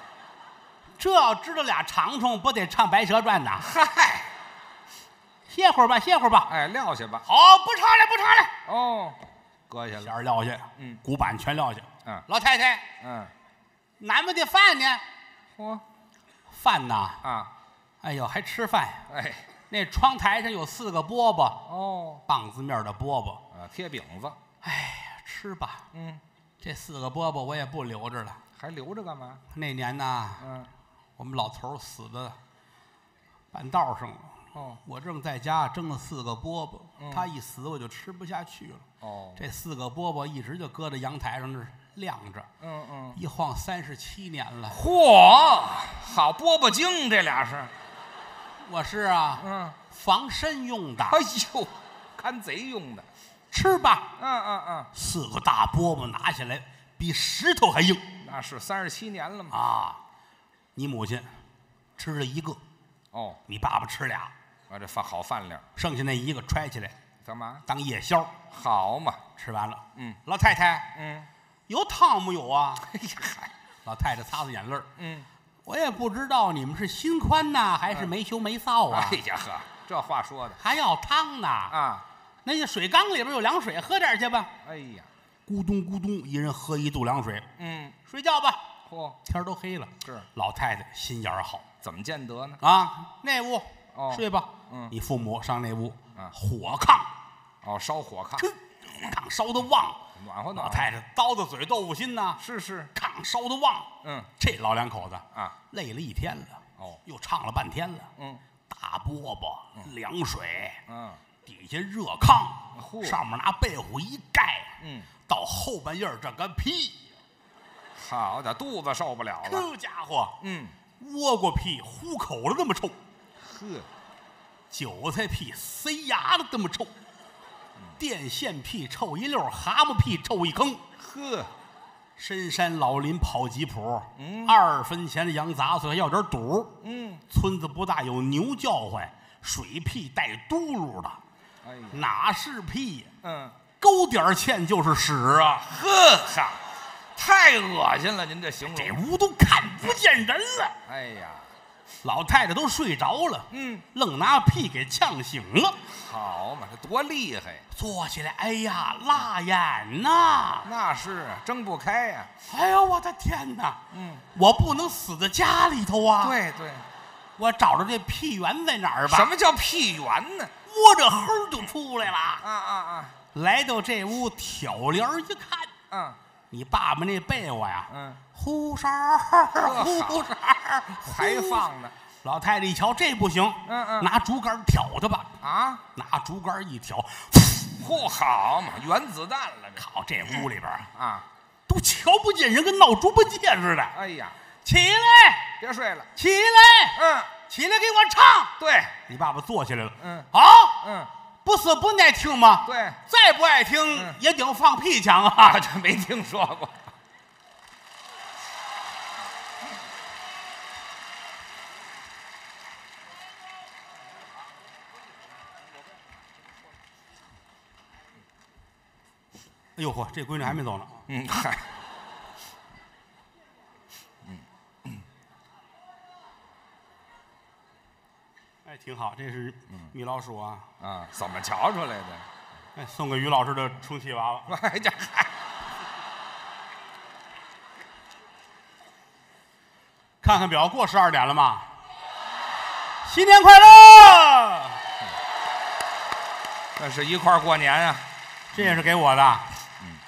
这要知道俩长虫，不得唱《白蛇传》呐？嗨，歇会儿吧，歇会儿吧。哎，撂下吧。好，不唱了，不唱了。哦。 搁下了，弦儿撂下，嗯，骨板全撂下，嗯，老太太，嗯，咱们的饭呢？嚯，饭呐，啊，哎呦，还吃饭？哎，那窗台上有四个饽饽，哦，棒子面的饽饽，啊，贴饼子，哎呀，吃吧，嗯，这四个饽饽我也不留着了，还留着干嘛？那年呐，嗯，我们老头死的半道上了。 哦，我正在家蒸了四个饽饽，他一死我就吃不下去了。哦，这四个饽饽一直就搁在阳台上那晾着。嗯嗯，一晃三十七年了。嚯，好饽饽精，这俩是。我是啊，嗯，防身用的。哎呦，看贼用的。吃吧。嗯嗯嗯。四个大饽饽拿起来，比石头还硬。那是三十七年了嘛。啊，你母亲吃了一个。哦，你爸爸吃俩。 啊，这饭好饭量，剩下那一个揣起来干嘛？当夜宵，好嘛！吃完了，嗯，老太太，嗯，有汤没有啊？哎呀，老太太擦擦眼泪儿，嗯，我也不知道你们是心宽呐，还是没羞没臊啊？哎呀呵，这话说的，还要汤呢啊！那个水缸里边有凉水，喝点去吧。哎呀，咕咚咕咚，一人喝一肚凉水，嗯，睡觉吧。嚯，天都黑了，是老太太心眼儿好，怎么见得呢？啊，那屋。 睡吧，嗯，你父母上那屋，火炕，哦，烧火炕，炕烧的旺，暖和暖和。老太太刀子嘴豆腐心呐，是是，炕烧的旺，嗯，这老两口子啊，累了一天了，哦，又唱了半天了，嗯，大饽饽，凉水，嗯，底下热炕，上面拿被褥一盖，嗯，到后半夜这个屁，好家伙，肚子受不了了，这家伙，嗯，窝过屁，糊口了那么臭。 呵，韭菜屁塞牙了这么臭，电线屁臭一溜，蛤蟆屁臭一坑。呵，深山老林跑吉普，嗯，二分钱的羊杂碎还要点肚。嗯，村子不大，有牛叫唤，水屁带嘟噜的，哎呀，哪是屁？嗯，勾点芡就是屎啊！呵哈，太恶心了，您这形容，这屋都看不见人了。哎呀。 老太太都睡着了，嗯，愣拿屁给呛醒了。好嘛，这多厉害呀！坐起来，哎呀，辣眼呐！那是睁不开呀！哎呦，我的天哪！嗯，我不能死在家里头啊！对对，我找着这屁源在哪儿吧？什么叫屁源呢？摸着黑就出来了。啊啊啊！来到这屋，挑帘一看，嗯，你爸爸那被窝呀，嗯。 呼哨，呼哨，还放呢。老太太一瞧，这不行，嗯嗯，拿竹竿挑他吧。啊，拿竹竿一挑，嚯，好嘛，原子弹了！好，这屋里边啊，都瞧不见人，跟闹猪八戒似的。哎呀，起来，别睡了，起来，嗯，起来给我唱。对你爸爸坐起来了，嗯，好，嗯，不死不耐听吗？对，再不爱听也顶放屁强啊！这没听说过。哎呦嚯，这闺女还没走呢。嗯，嗨。 哎，挺好，这是米老鼠啊！啊，怎么瞧出来的？哎，送给于老师的充气娃娃。哎呀，看看表，过十二点了吗？新年快乐！那是一块儿过年啊！这也是给我的。嗯，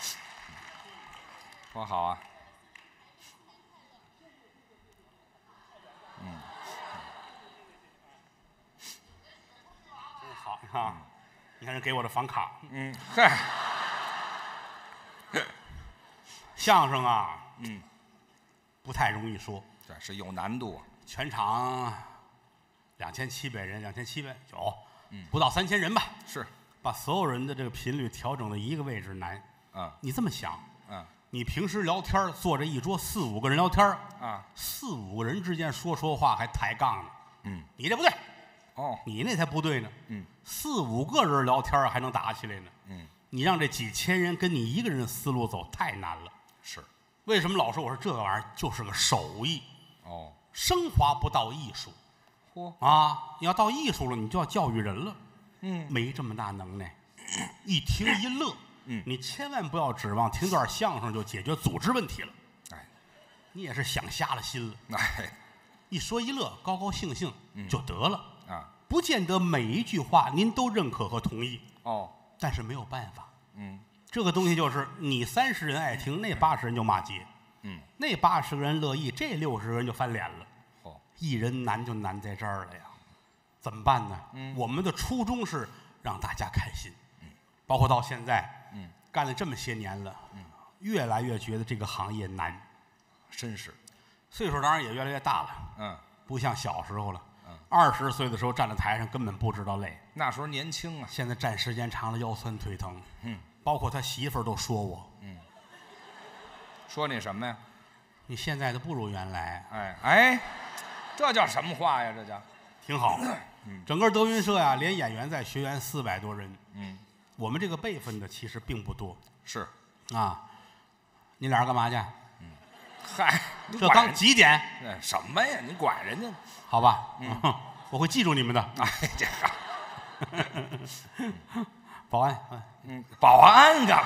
多好啊！ 啊！你看人给我的房卡，嗯，嗨，相声啊，嗯，不太容易说，这是有难度。全场两千七百人，两千七百九，嗯，不到三千人吧？是，把所有人的这个频率调整到一个位置难。啊，你这么想，嗯，你平时聊天坐着一桌四五个人聊天啊，四五个人之间说说话还抬杠呢，嗯，你这不对。 哦， oh, 你那才不对呢。嗯，四五个人聊天还能打起来呢。嗯，你让这几千人跟你一个人的思路走太难了。是，为什么老说我说这个玩意儿就是个手艺？哦， oh, 升华不到艺术。嚯、oh, 啊！你要到艺术了，你就要教育人了。嗯，没这么大能耐，一听一乐。嗯，你千万不要指望听段相声就解决组织问题了。哎，你也是想瞎了心了。哎，一说一乐，高高兴兴就得了。嗯 啊，不见得每一句话您都认可和同意哦，但是没有办法，嗯，这个东西就是你三十人爱听，那八十人就骂街，嗯，那八十个人乐意，这六十个人就翻脸了，哦，一人难就难在这儿了呀，怎么办呢？嗯，我们的初衷是让大家开心，嗯，包括到现在，嗯，干了这么些年了，嗯，越来越觉得这个行业难，真是，岁数当然也越来越大了，嗯，不像小时候了。 二十岁的时候站在台上根本不知道累，那时候年轻啊。现在站时间长了腰酸腿疼，嗯，包括他媳妇儿都说我，嗯，说你什么呀？你现在的不如原来，哎哎，这叫什么话呀？这叫挺好，嗯，整个德云社呀，连演员在学员四百多人，嗯，我们这个辈分的其实并不多，是啊，你俩干嘛去？ 嗨，这刚几点？什么呀？你管人家？好吧，嗯，我会记住你们的。哎，这个保安，嗯，保安的。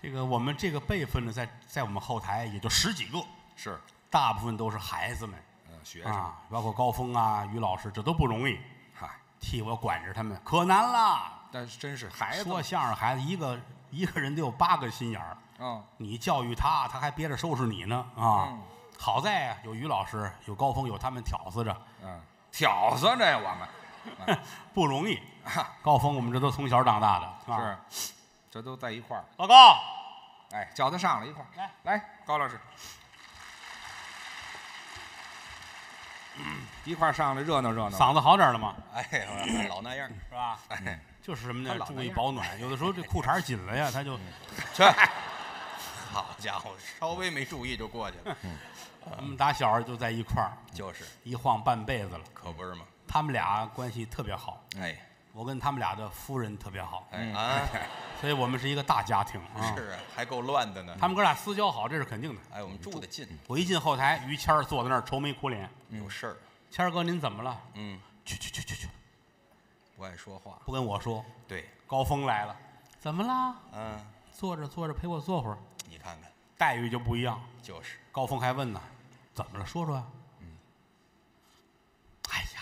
这个我们这个辈分呢，在在我们后台也就十几个，是，大部分都是孩子们，嗯，学生，包括高峰啊、于老师，这都不容易。嗨，替我管着他们可难了。但是真是孩子说相声，孩子一个一个人得有八个心眼儿。 嗯，你教育他，他还憋着收拾你呢啊！嗯、好在啊，有于老师，有高峰，有他们挑唆着。嗯，挑唆着我们不容易。啊、高峰，我们这都从小长大的，啊、是，这都在一块儿。老高，哎，叫他上来一块儿。来来，高老师，一块儿上来热闹热闹。嗓子好点了吗？哎，老那样是吧？哎，就是什么呢？注意保暖。有的时候这裤衩紧了呀，他就去。好家伙，稍微没注意就过去了。他们打小就在一块儿，就是一晃半辈子了，可不是吗？他们俩关系特别好。哎，我跟他们俩的夫人特别好。哎啊，所以我们是一个大家庭。是啊，还够乱的呢。他们哥俩私交好，这是肯定的。哎，我们住得近。我一进后台，于谦坐在那儿愁眉苦脸。有事儿，谦哥您怎么了？嗯，去去去去去，不爱说话，不跟我说。对，高峰来了，怎么啦？嗯，坐着坐着，陪我坐会儿。 你看看，待遇就不一样。就是，高峰还问呢，怎么了？说说呀。嗯。哎呀，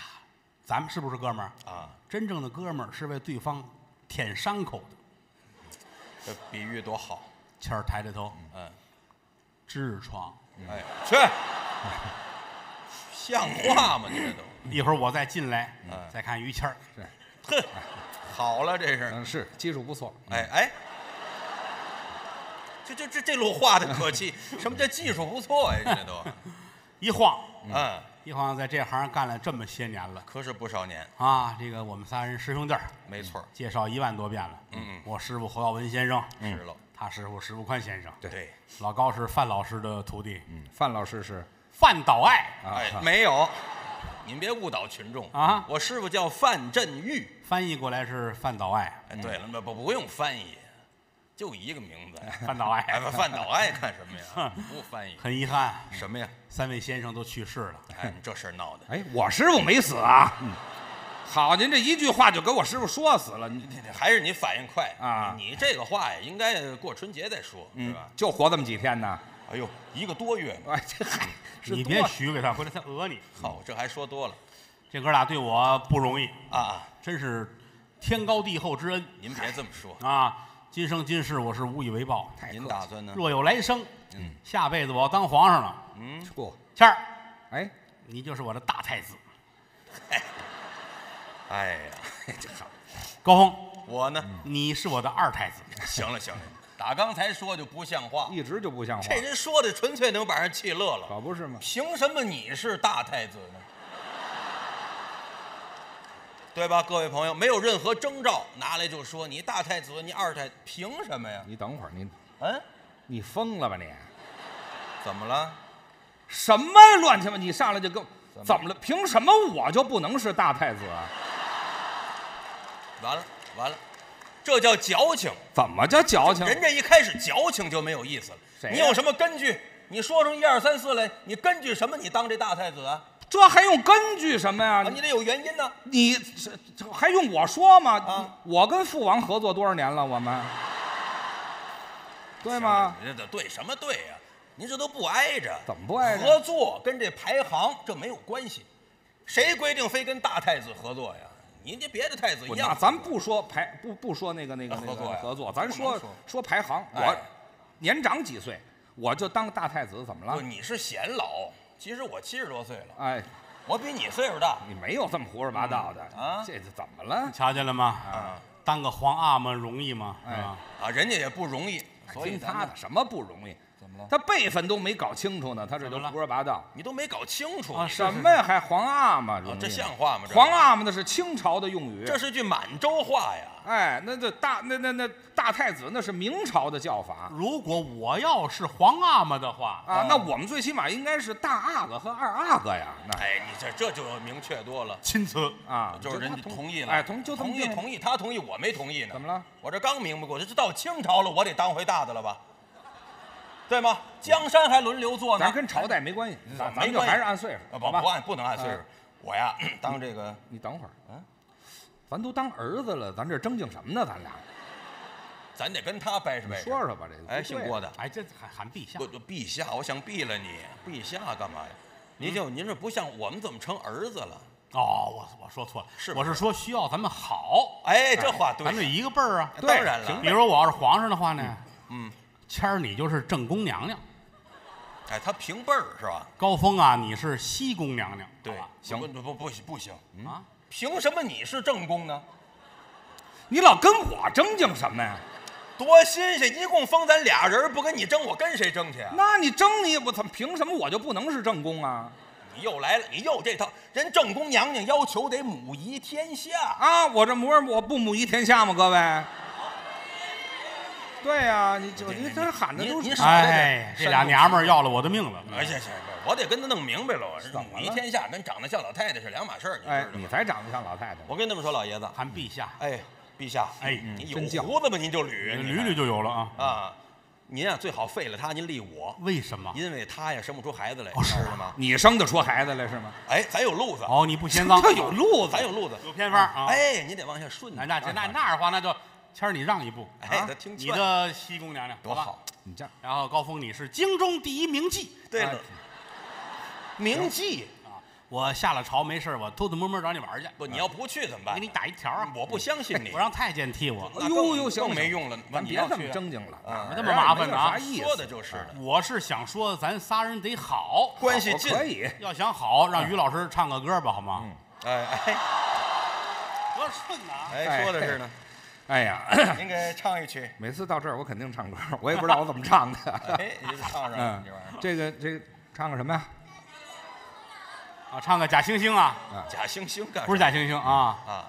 咱们是不是哥们儿啊？真正的哥们儿是为对方舔伤口的。这比喻多好。谦儿抬着头，嗯，痔疮。哎，去，像话吗？你这都。一会儿我再进来，再看于谦儿。是。哼，好了，这是。是，技术不错。哎哎。 这这这这路画的可气，什么叫技术不错呀？这都一晃，嗯，一晃在这行干了这么些年了，可是不少年啊！这个我们仨人师兄弟儿，没错，介绍一万多遍了。嗯嗯，我师傅侯耀文先生是喽，他师傅石富宽先生，对，老高是范老师的徒弟。嗯，范老师是范岛爱，哎，没有，您别误导群众啊！我师傅叫范振钰，翻译过来是范岛爱。对了，不不用翻译。就一个名字，范岛爱。范岛爱干什么呀？不翻译。很遗憾，什么呀？三位先生都去世了。哎，你这事闹的。哎，我师傅没死啊。好，您这一句话就给我师傅说死了。你还是你反应快啊！你这个话呀，应该过春节再说，是吧？就活这么几天呢。哎呦，一个多月。哎，这还你别许给他，回来他讹你。好，这还说多了。这哥俩对我不容易啊，真是天高地厚之恩。您别这么说啊。今生今世我是无以为报，您打算呢？若有来生，嗯，下辈子我要当皇上了，嗯，过谦儿，哎，你就是我的大太子。哎呀，这好，高峰，我呢，你是我的二太子。行了行了，打刚才说就不像话，一直就不像话。这人说的纯粹能把人气乐了，可不是吗？凭什么你是大太子呢？对吧，各位朋友，没有任何征兆，拿来就说你大太子，你二太，凭什么呀？你等会儿，你，嗯，你疯了吧你？怎么了？什么乱七八糟？你上来就跟怎么了？凭什么我就不能是大太子啊？完了完了，这叫矫情。怎么叫矫情？人家一开始矫情就没有意思了。谁啊？你有什么根据？你说出一二三四来，你根据什么你当这大太子啊？这还用根据什么呀？你得有原因呢。你还用我说吗？啊，我跟父王合作多少年了，我们，对吗？对什么对呀？您这都不挨着，怎么不挨着？合作跟这排行这没有关系，谁规定非跟大太子合作呀？您这别的太子一样。咱不说排，不不说那个那个合作合作，咱说说排行。我年长几岁，我就当大太子，怎么了？你是显老。其实我七十多岁了，哎，我比你岁数大。你没有这么胡说八道的啊！这是怎么了？瞧见了吗？啊，当个皇阿玛容易吗？啊，人家也不容易。所以他什么不容易？怎么了？他辈分都没搞清楚呢，他这就胡说八道。你都没搞清楚啊？什么呀？还皇阿玛？这像话吗？皇阿玛那是清朝的用语，这是句满洲话呀。哎，那这大那那那大太子那是明朝的叫法。如果我要是皇阿玛的话啊，那我们最起码应该是大阿哥和二阿哥呀。哎，你这这就明确多了，亲慈啊，就是人家同意了。哎，同就同意同意，他同意我没同意呢。怎么了？我这刚明白过，这到清朝了，我得当回大的了吧？对吗？江山还轮流坐呢。咱跟朝代没关系，咱们就还是按岁数。不不按不能按岁数，我呀当这个。你等会儿啊。咱都当儿子了，咱这争竞什么呢？咱俩，咱得跟他掰扯掰扯，说说吧，这个。哎，姓郭的，哎，这喊喊陛下，陛下，我想毙了你，陛下干嘛呀？您就您这不像我们，怎么成儿子了？哦，我我说错了，是我是说需要咱们好，哎，这话对，咱们一个辈儿啊，当然了。比如我要是皇上的话呢，嗯，谦儿你就是正宫娘娘，哎，他平辈儿是吧？高峰啊，你是西宫娘娘，对，行不不不不行啊。凭什么你是正宫呢？你老跟我争竞什么呀？多新鲜！一共封咱俩人，不跟你争，我跟谁争去啊？那你争你我怎么？凭什么我就不能是正宫啊？你又来了，你又这套。人正宫娘娘要求得母仪天下啊！我这模样我不母仪天下吗？各位？对呀，你就你这喊的都是哎，这俩娘们儿要了我的命了！哎呀呀！我得跟他弄明白了，母仪天下跟长得像老太太是两码事儿，你知道吗？你才长得像老太太。我跟你们说，老爷子喊陛下，哎，陛下，哎，你有胡子吗？您就捋，捋捋就有了啊啊！您啊，最好废了他，您立我。为什么？因为他呀，生不出孩子来，知道吗？你生得出孩子来是吗？哎，咱有路子。哦，你不嫌脏？这有路子，咱有路子，有偏方啊！哎，你得往下顺。那那那那的话，那就谦儿你让一步，哎，你的西宫娘娘多好，你这样。然后高峰，你是京中第一名妓，对了。铭记啊！我下了朝没事，我偷偷摸摸找你玩去。不，你要不去怎么办？给你打一条啊！我不相信你，我让太监替我。呦呦，更没用了，咱别这么正经了，哪那么麻烦啊？说的就是的。我是想说，咱仨人得好，关系近。可以。要想好，让于老师唱个歌吧，好吗？哎哎，多顺呐！哎，说的是呢。哎呀，您给唱一曲。每次到这儿，我肯定唱歌，我也不知道我怎么唱的。哎，你就唱上这玩意儿。这个这个，唱个什么呀？啊，唱个假惺惺啊！假惺惺干什么？不是假惺惺啊啊！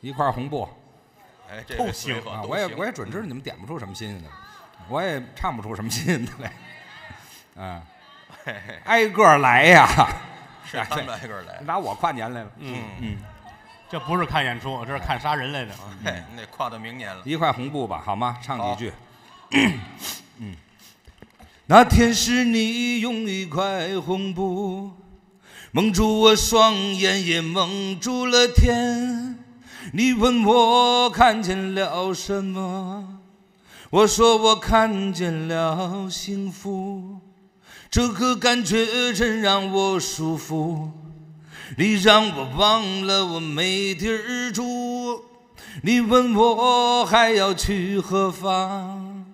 一块红布，哎，都行啊！我也我也准知道你们点不出什么新鲜的，我也唱不出什么新鲜的来，嗯，挨个来呀！是他们挨个来，拿我跨年来了。嗯嗯，这不是看演出，这是看杀人来的。哎，那跨到明年了。一块红布吧，好吗？唱几句。嗯。 那天是你用一块红布蒙住我双眼，也蒙住了天。你问我看见了什么？我说我看见了幸福。这个感觉真让我舒服。你让我忘了我没地儿住。你问我还要去何方？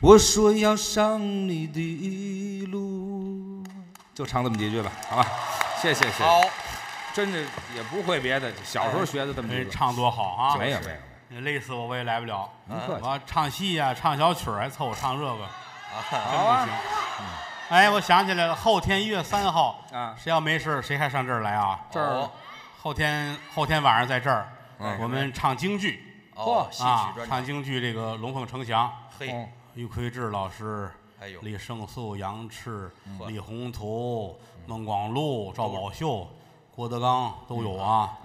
我说要上你的路，就唱这么几句吧，好吧？谢谢谢谢。好，真的也不会别的，小时候学的这么几句，唱多好啊！没有没有，累死我我也来不了。我要唱戏呀，唱小曲儿，还凑合唱这个，真不行。哎，我想起来了，后天一月三号，谁要没事谁还上这儿来啊？这儿后天后天晚上在这儿，我们唱京剧，啊，唱京剧这个《龙凤呈祥》。嘿。 于魁智老师，李胜素、杨炽、李宏图、孟广禄、赵宝秀、郭德纲都有啊，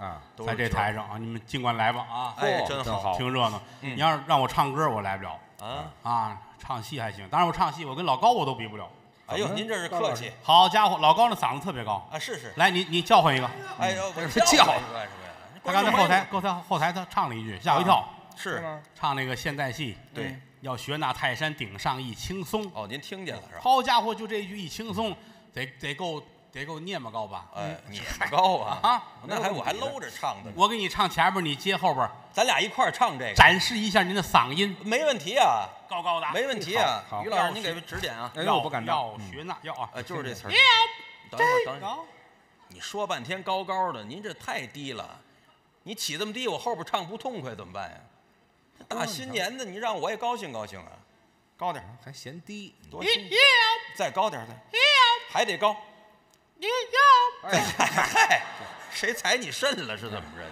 在这台上啊，你们尽管来吧啊，哎，真好，听热闹。你要是让我唱歌，我来不了啊啊，唱戏还行，当然我唱戏，我跟老高我都比不了。哎呦，您这是客气，好家伙，老高那嗓子特别高啊，是是。来，你你叫唤一个，哎呦，我叫唤什么呀？他刚才后台，刚才后台他唱了一句，吓我一跳，是唱那个现代戏，对。 要学那泰山顶上一轻松哦，您听见了是吧？好家伙，就这一句一轻松，得得够得够念么高吧？哎，念么高啊！啊，那还我还搂着唱的。我给你唱前边，你接后边，咱俩一块儿唱这个，展示一下您的嗓音，没问题啊，高高的，没问题啊。于老师，您给指点啊。要不敢要学那要啊，就是这词儿。等一会儿，等一会儿，你说半天高高的，您这太低了，你起这么低，我后边唱不痛快怎么办呀？ 大新年的，你让我也高兴高兴啊！高点还嫌低，多低！再高点再，还得高。你嗨，谁踩你肾了是怎么着？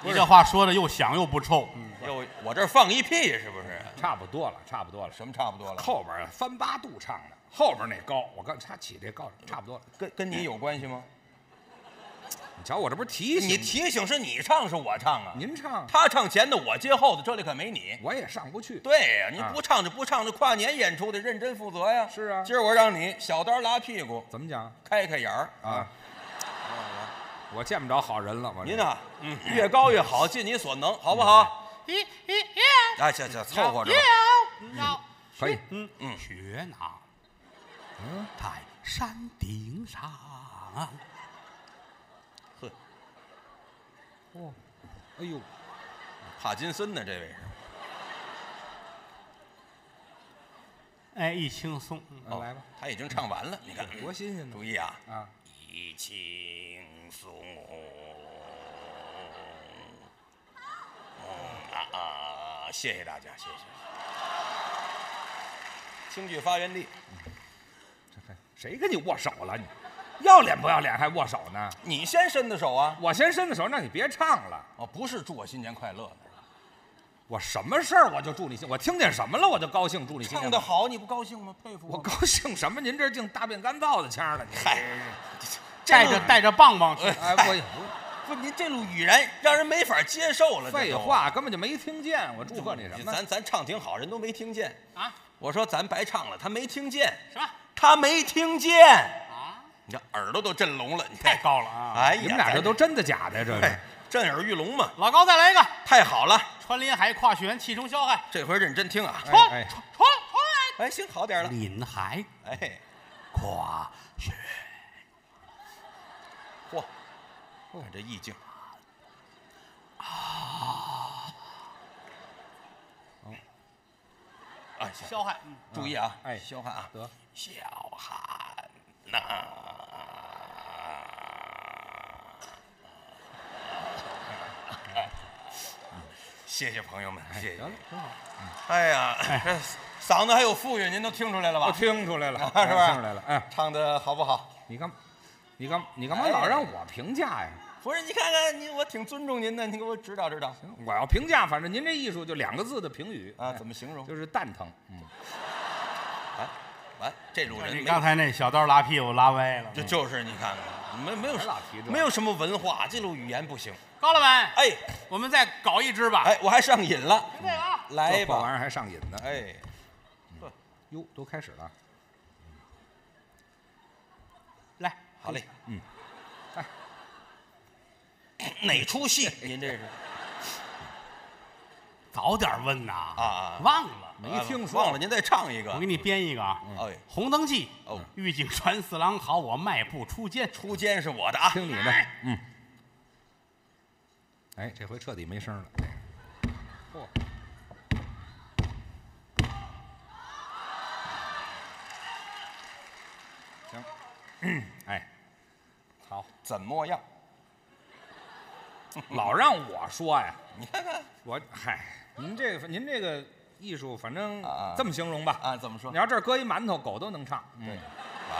你这话说的又响又不臭，又我这放一屁是不是？差不多了，差不多了。什么差不多了？后边翻八度唱的，后边那高，我刚他起这高差不多了。跟跟你有关系吗？ 你瞧我这不是提醒你提醒是你唱是我唱啊？您唱，他唱前的，我接后的，这里可没你，我也上不去。对呀，你不唱就不唱，这跨年演出得认真负责呀。是啊，今儿我让你小刀拉屁股，怎么讲？开开眼儿啊！我见不着好人了，我您啊，越高越好，尽你所能，好不好？一、一、一，哎，这这凑合着。可以，嗯嗯，学那，嗯，在山顶上。 哦，哎呦，帕金森呢？这位是。哎，一轻松，来吧，他已经唱完了，你看多新鲜呢！注意啊，啊，一轻松，啊啊，谢谢大家，谢谢。京剧发源地，这还谁跟你握手了你？ 要脸不要脸还握手呢？你先伸的手啊！我先伸的手，那你别唱了。哦，不是祝我新年快乐的，我什么事儿我就祝你新，我听见什么了我就高兴祝你新年。唱得好，你不高兴吗？佩服我！我高兴什么？您这净大便干燥的腔了，嗨，带着带着棒棒去。哎，我不，您这路语言让人没法接受了。废话，根本就没听见。我祝贺你什么？咱咱唱挺好，人都没听见啊。我说咱白唱了，他没听见。什么？他没听见。 你这耳朵都震聋了，你太高了啊！哎呀，你们俩这都真的假的呀？这是震耳欲聋嘛！老高再来一个，太好了！穿林海，跨雪原，气冲霄汉。这回认真听啊！穿穿穿穿！哎，行，好点了。林海，哎，跨雪，嚯，看这意境啊！啊，霄汉，注意啊！哎，霄汉啊，得，霄汉。 那，谢谢朋友们，谢谢。哎呀，嗓子还有富裕，您都听出来了吧？我听出来了，是吧？听出来了，哎，唱的好不好？你干，你干，你干嘛老让我评价呀？不是，你看看你，我挺尊重您的，您给我指导指导。行，我要评价，反正您这艺术就两个字的评语啊，怎么形容？就是蛋疼。嗯。哎，完，这种人，刚才那小刀拉屁股拉歪了，这就是你看看，没没有啥题，没有什么文化，这种语言不行。高老板，哎，我们再搞一支吧。哎，我还上瘾了。对啊，来吧，这玩意儿还上瘾呢。哎。哟，都开始了，来，好嘞，嗯，哎，哪出戏？您这是早点问呐，啊，忘了，没听说，忘了，您再唱一个，我给你编一个啊，哎，《红灯记》哦，狱警传四郎好，我迈步出监，出监是我的啊，听你的，嗯，哎，这回彻底没声了，嚯。嗯，哎，好，怎么样？老让我说呀，你看看我，嗨，您这个您这个艺术，反正这么形容吧，啊，怎么说？你要这儿搁一馒头，狗都能唱。对，完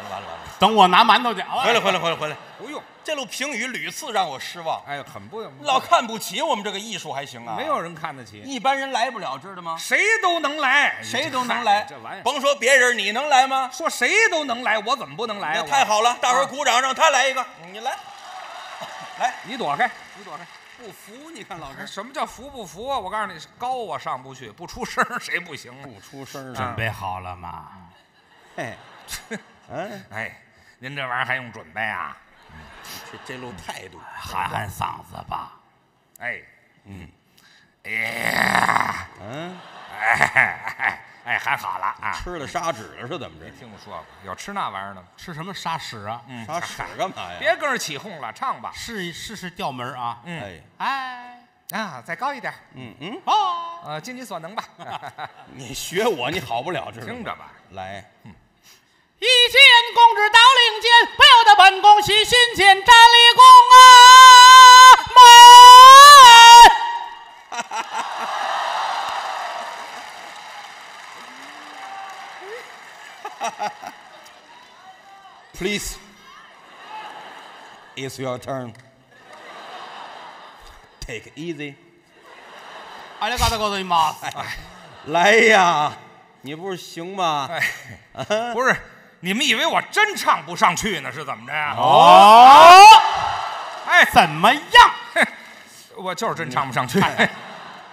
了完了完了，等我拿馒头去，回来回来回来回来，不用，这路评语屡次让我失望，哎，很不，老看不起我们这个艺术还行啊，没有人看得起，一般人来不了，知道吗？谁都能来，谁都能来，这玩意儿甭说别人，你能来吗？说谁都能来，我怎么不能来？太好了，大伙儿鼓掌，让他来一个，你来，来，你躲开，你躲开，不服？你看老师，什么叫服不服啊？我告诉你，高我上不去，不出声谁不行？不出声，准备好了吗？哎，嗯，哎，您这玩意儿还用准备啊？这这路态度，喊喊嗓子吧，哎，嗯，哎，嗯，哎哎，喊好了啊！吃了砂纸了是怎么着？没听说过，有吃那玩意儿的吗？吃什么砂屎啊？砂屎干嘛呀？别跟着起哄了，唱吧，试试试调门啊！哎哎啊，再高一点，嗯嗯，哦，呃，尽你所能吧。你学我，你好不了，这听着吧，来，嗯。 一见公之到令箭，不由得本宫喜心间，站立宫啊！门。Please, it's your turn. Take it easy. ありがとうございます。来呀，你不是行吗？不是。 你们以为我真唱不上去呢？是怎么着呀？哦，哎，怎么样？我就是真唱不上去。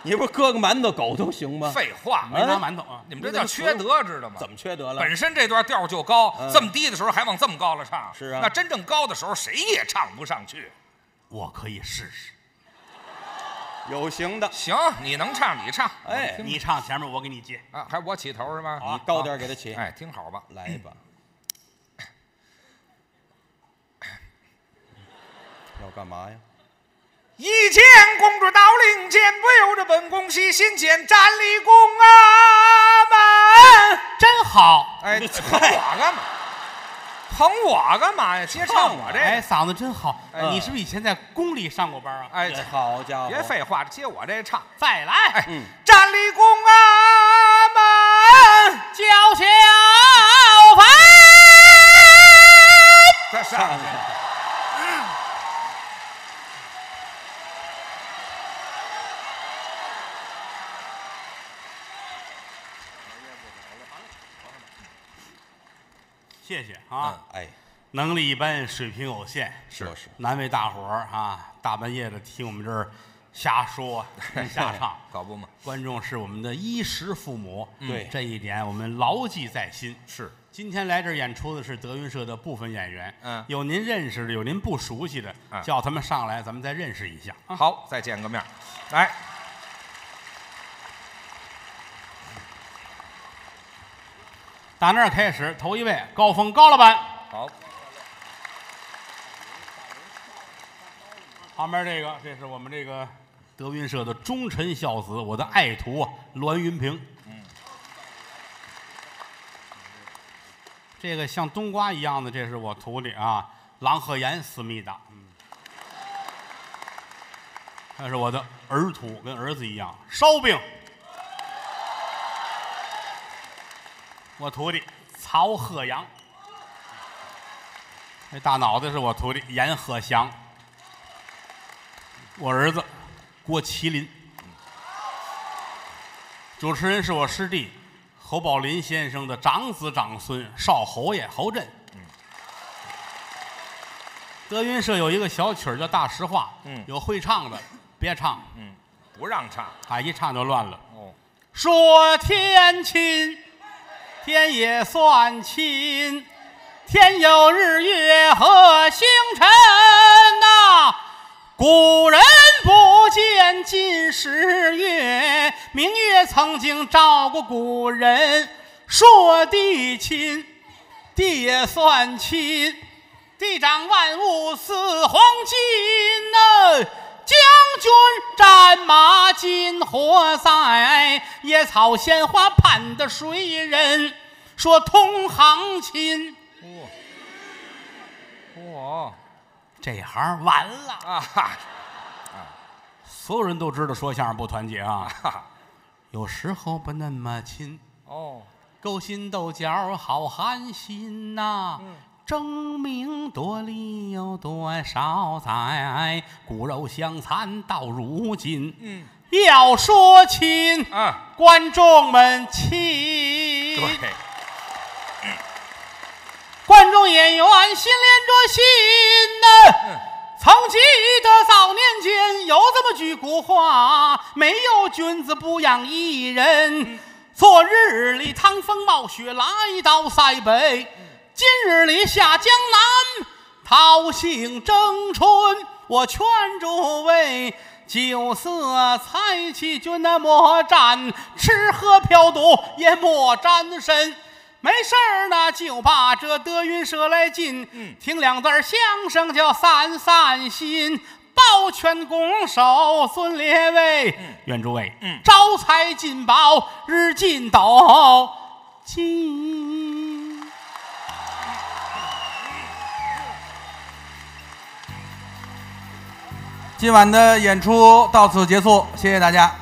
你不是搁个馒头狗都行吗？废话，没拿馒头啊！你们这叫缺德，知道吗？怎么缺德了？本身这段调就高，这么低的时候还往这么高了唱，是啊。那真正高的时候，谁也唱不上去。我可以试试。有行的，行，你能唱你唱，哎，你唱前面我给你接啊，还我起头是吗？你高点给他起，哎，听好吧，来吧。 要干嘛呀？一见公主到令箭，不由着本宫喜心间，站立宫啊门，真好！哎，捧我干嘛？捧我干嘛呀？接唱我这，哎，嗓子真好。你是不是以前在宫里上过班啊？哎，好家伙！别废话，接我这唱，再来！站立宫啊门，叫小凡，再上去。 谢谢啊！哎，能力一般，水平有限，是是，难为大伙儿啊！大半夜的听我们这儿瞎说瞎唱，搞不嘛？观众是我们的衣食父母，对这一点我们牢记在心。是，今天来这儿演出的是德云社的部分演员，嗯，有您认识的，有您不熟悉的，叫他们上来，咱们再认识一下。好，再见个面，来。 打那儿开始，头一位高峰高老板，好。旁边这个，这是我们这个德云社的忠臣孝子，我的爱徒啊，栾云平。嗯。这个像冬瓜一样的，这是我徒弟啊，郎鹤炎思密达。嗯。他是我的儿徒，跟儿子一样，烧饼。我徒弟曹鹤阳，那大脑袋是我徒弟阎鹤祥，我儿子郭麒麟，主持人是我师弟侯宝林先生的长子长孙少侯爷侯震。德云社有一个小曲儿叫《大实话》，嗯，有会唱的别唱，嗯，不让唱，啊，一唱就乱了。哦，说天亲，天也算亲，天有日月和星辰呐、啊。古人不见今时月，明月曾经照过古人。说地亲，地也算亲。地长万物似黄金呐、啊，将军战马金活塞，野草鲜花盼的谁人？说同行亲，哇、哦，这行完了啊！啊，所有人都知道说相声不团结啊，啊有时候不那么亲哦，勾心斗角好寒心呐、啊。嗯，争名夺利有多少载？骨肉相残到如今。嗯，要说亲，啊，观众们亲。对，嗯、观众演员心连着心呢、啊。嗯、曾记得早年间有这么句古话：没有君子不养艺人。嗯、昨日里趟风冒雪来到塞北。今日里下江南，桃杏争春。我劝诸位，酒色财气均莫沾，吃喝嫖赌也莫沾身。没事儿呢，就把这德云社来进，嗯、听两段相声叫散散心。抱拳拱手，尊列位，嗯、愿诸位，嗯、招财进宝，日进斗金。今晚的演出到此结束，谢谢大家。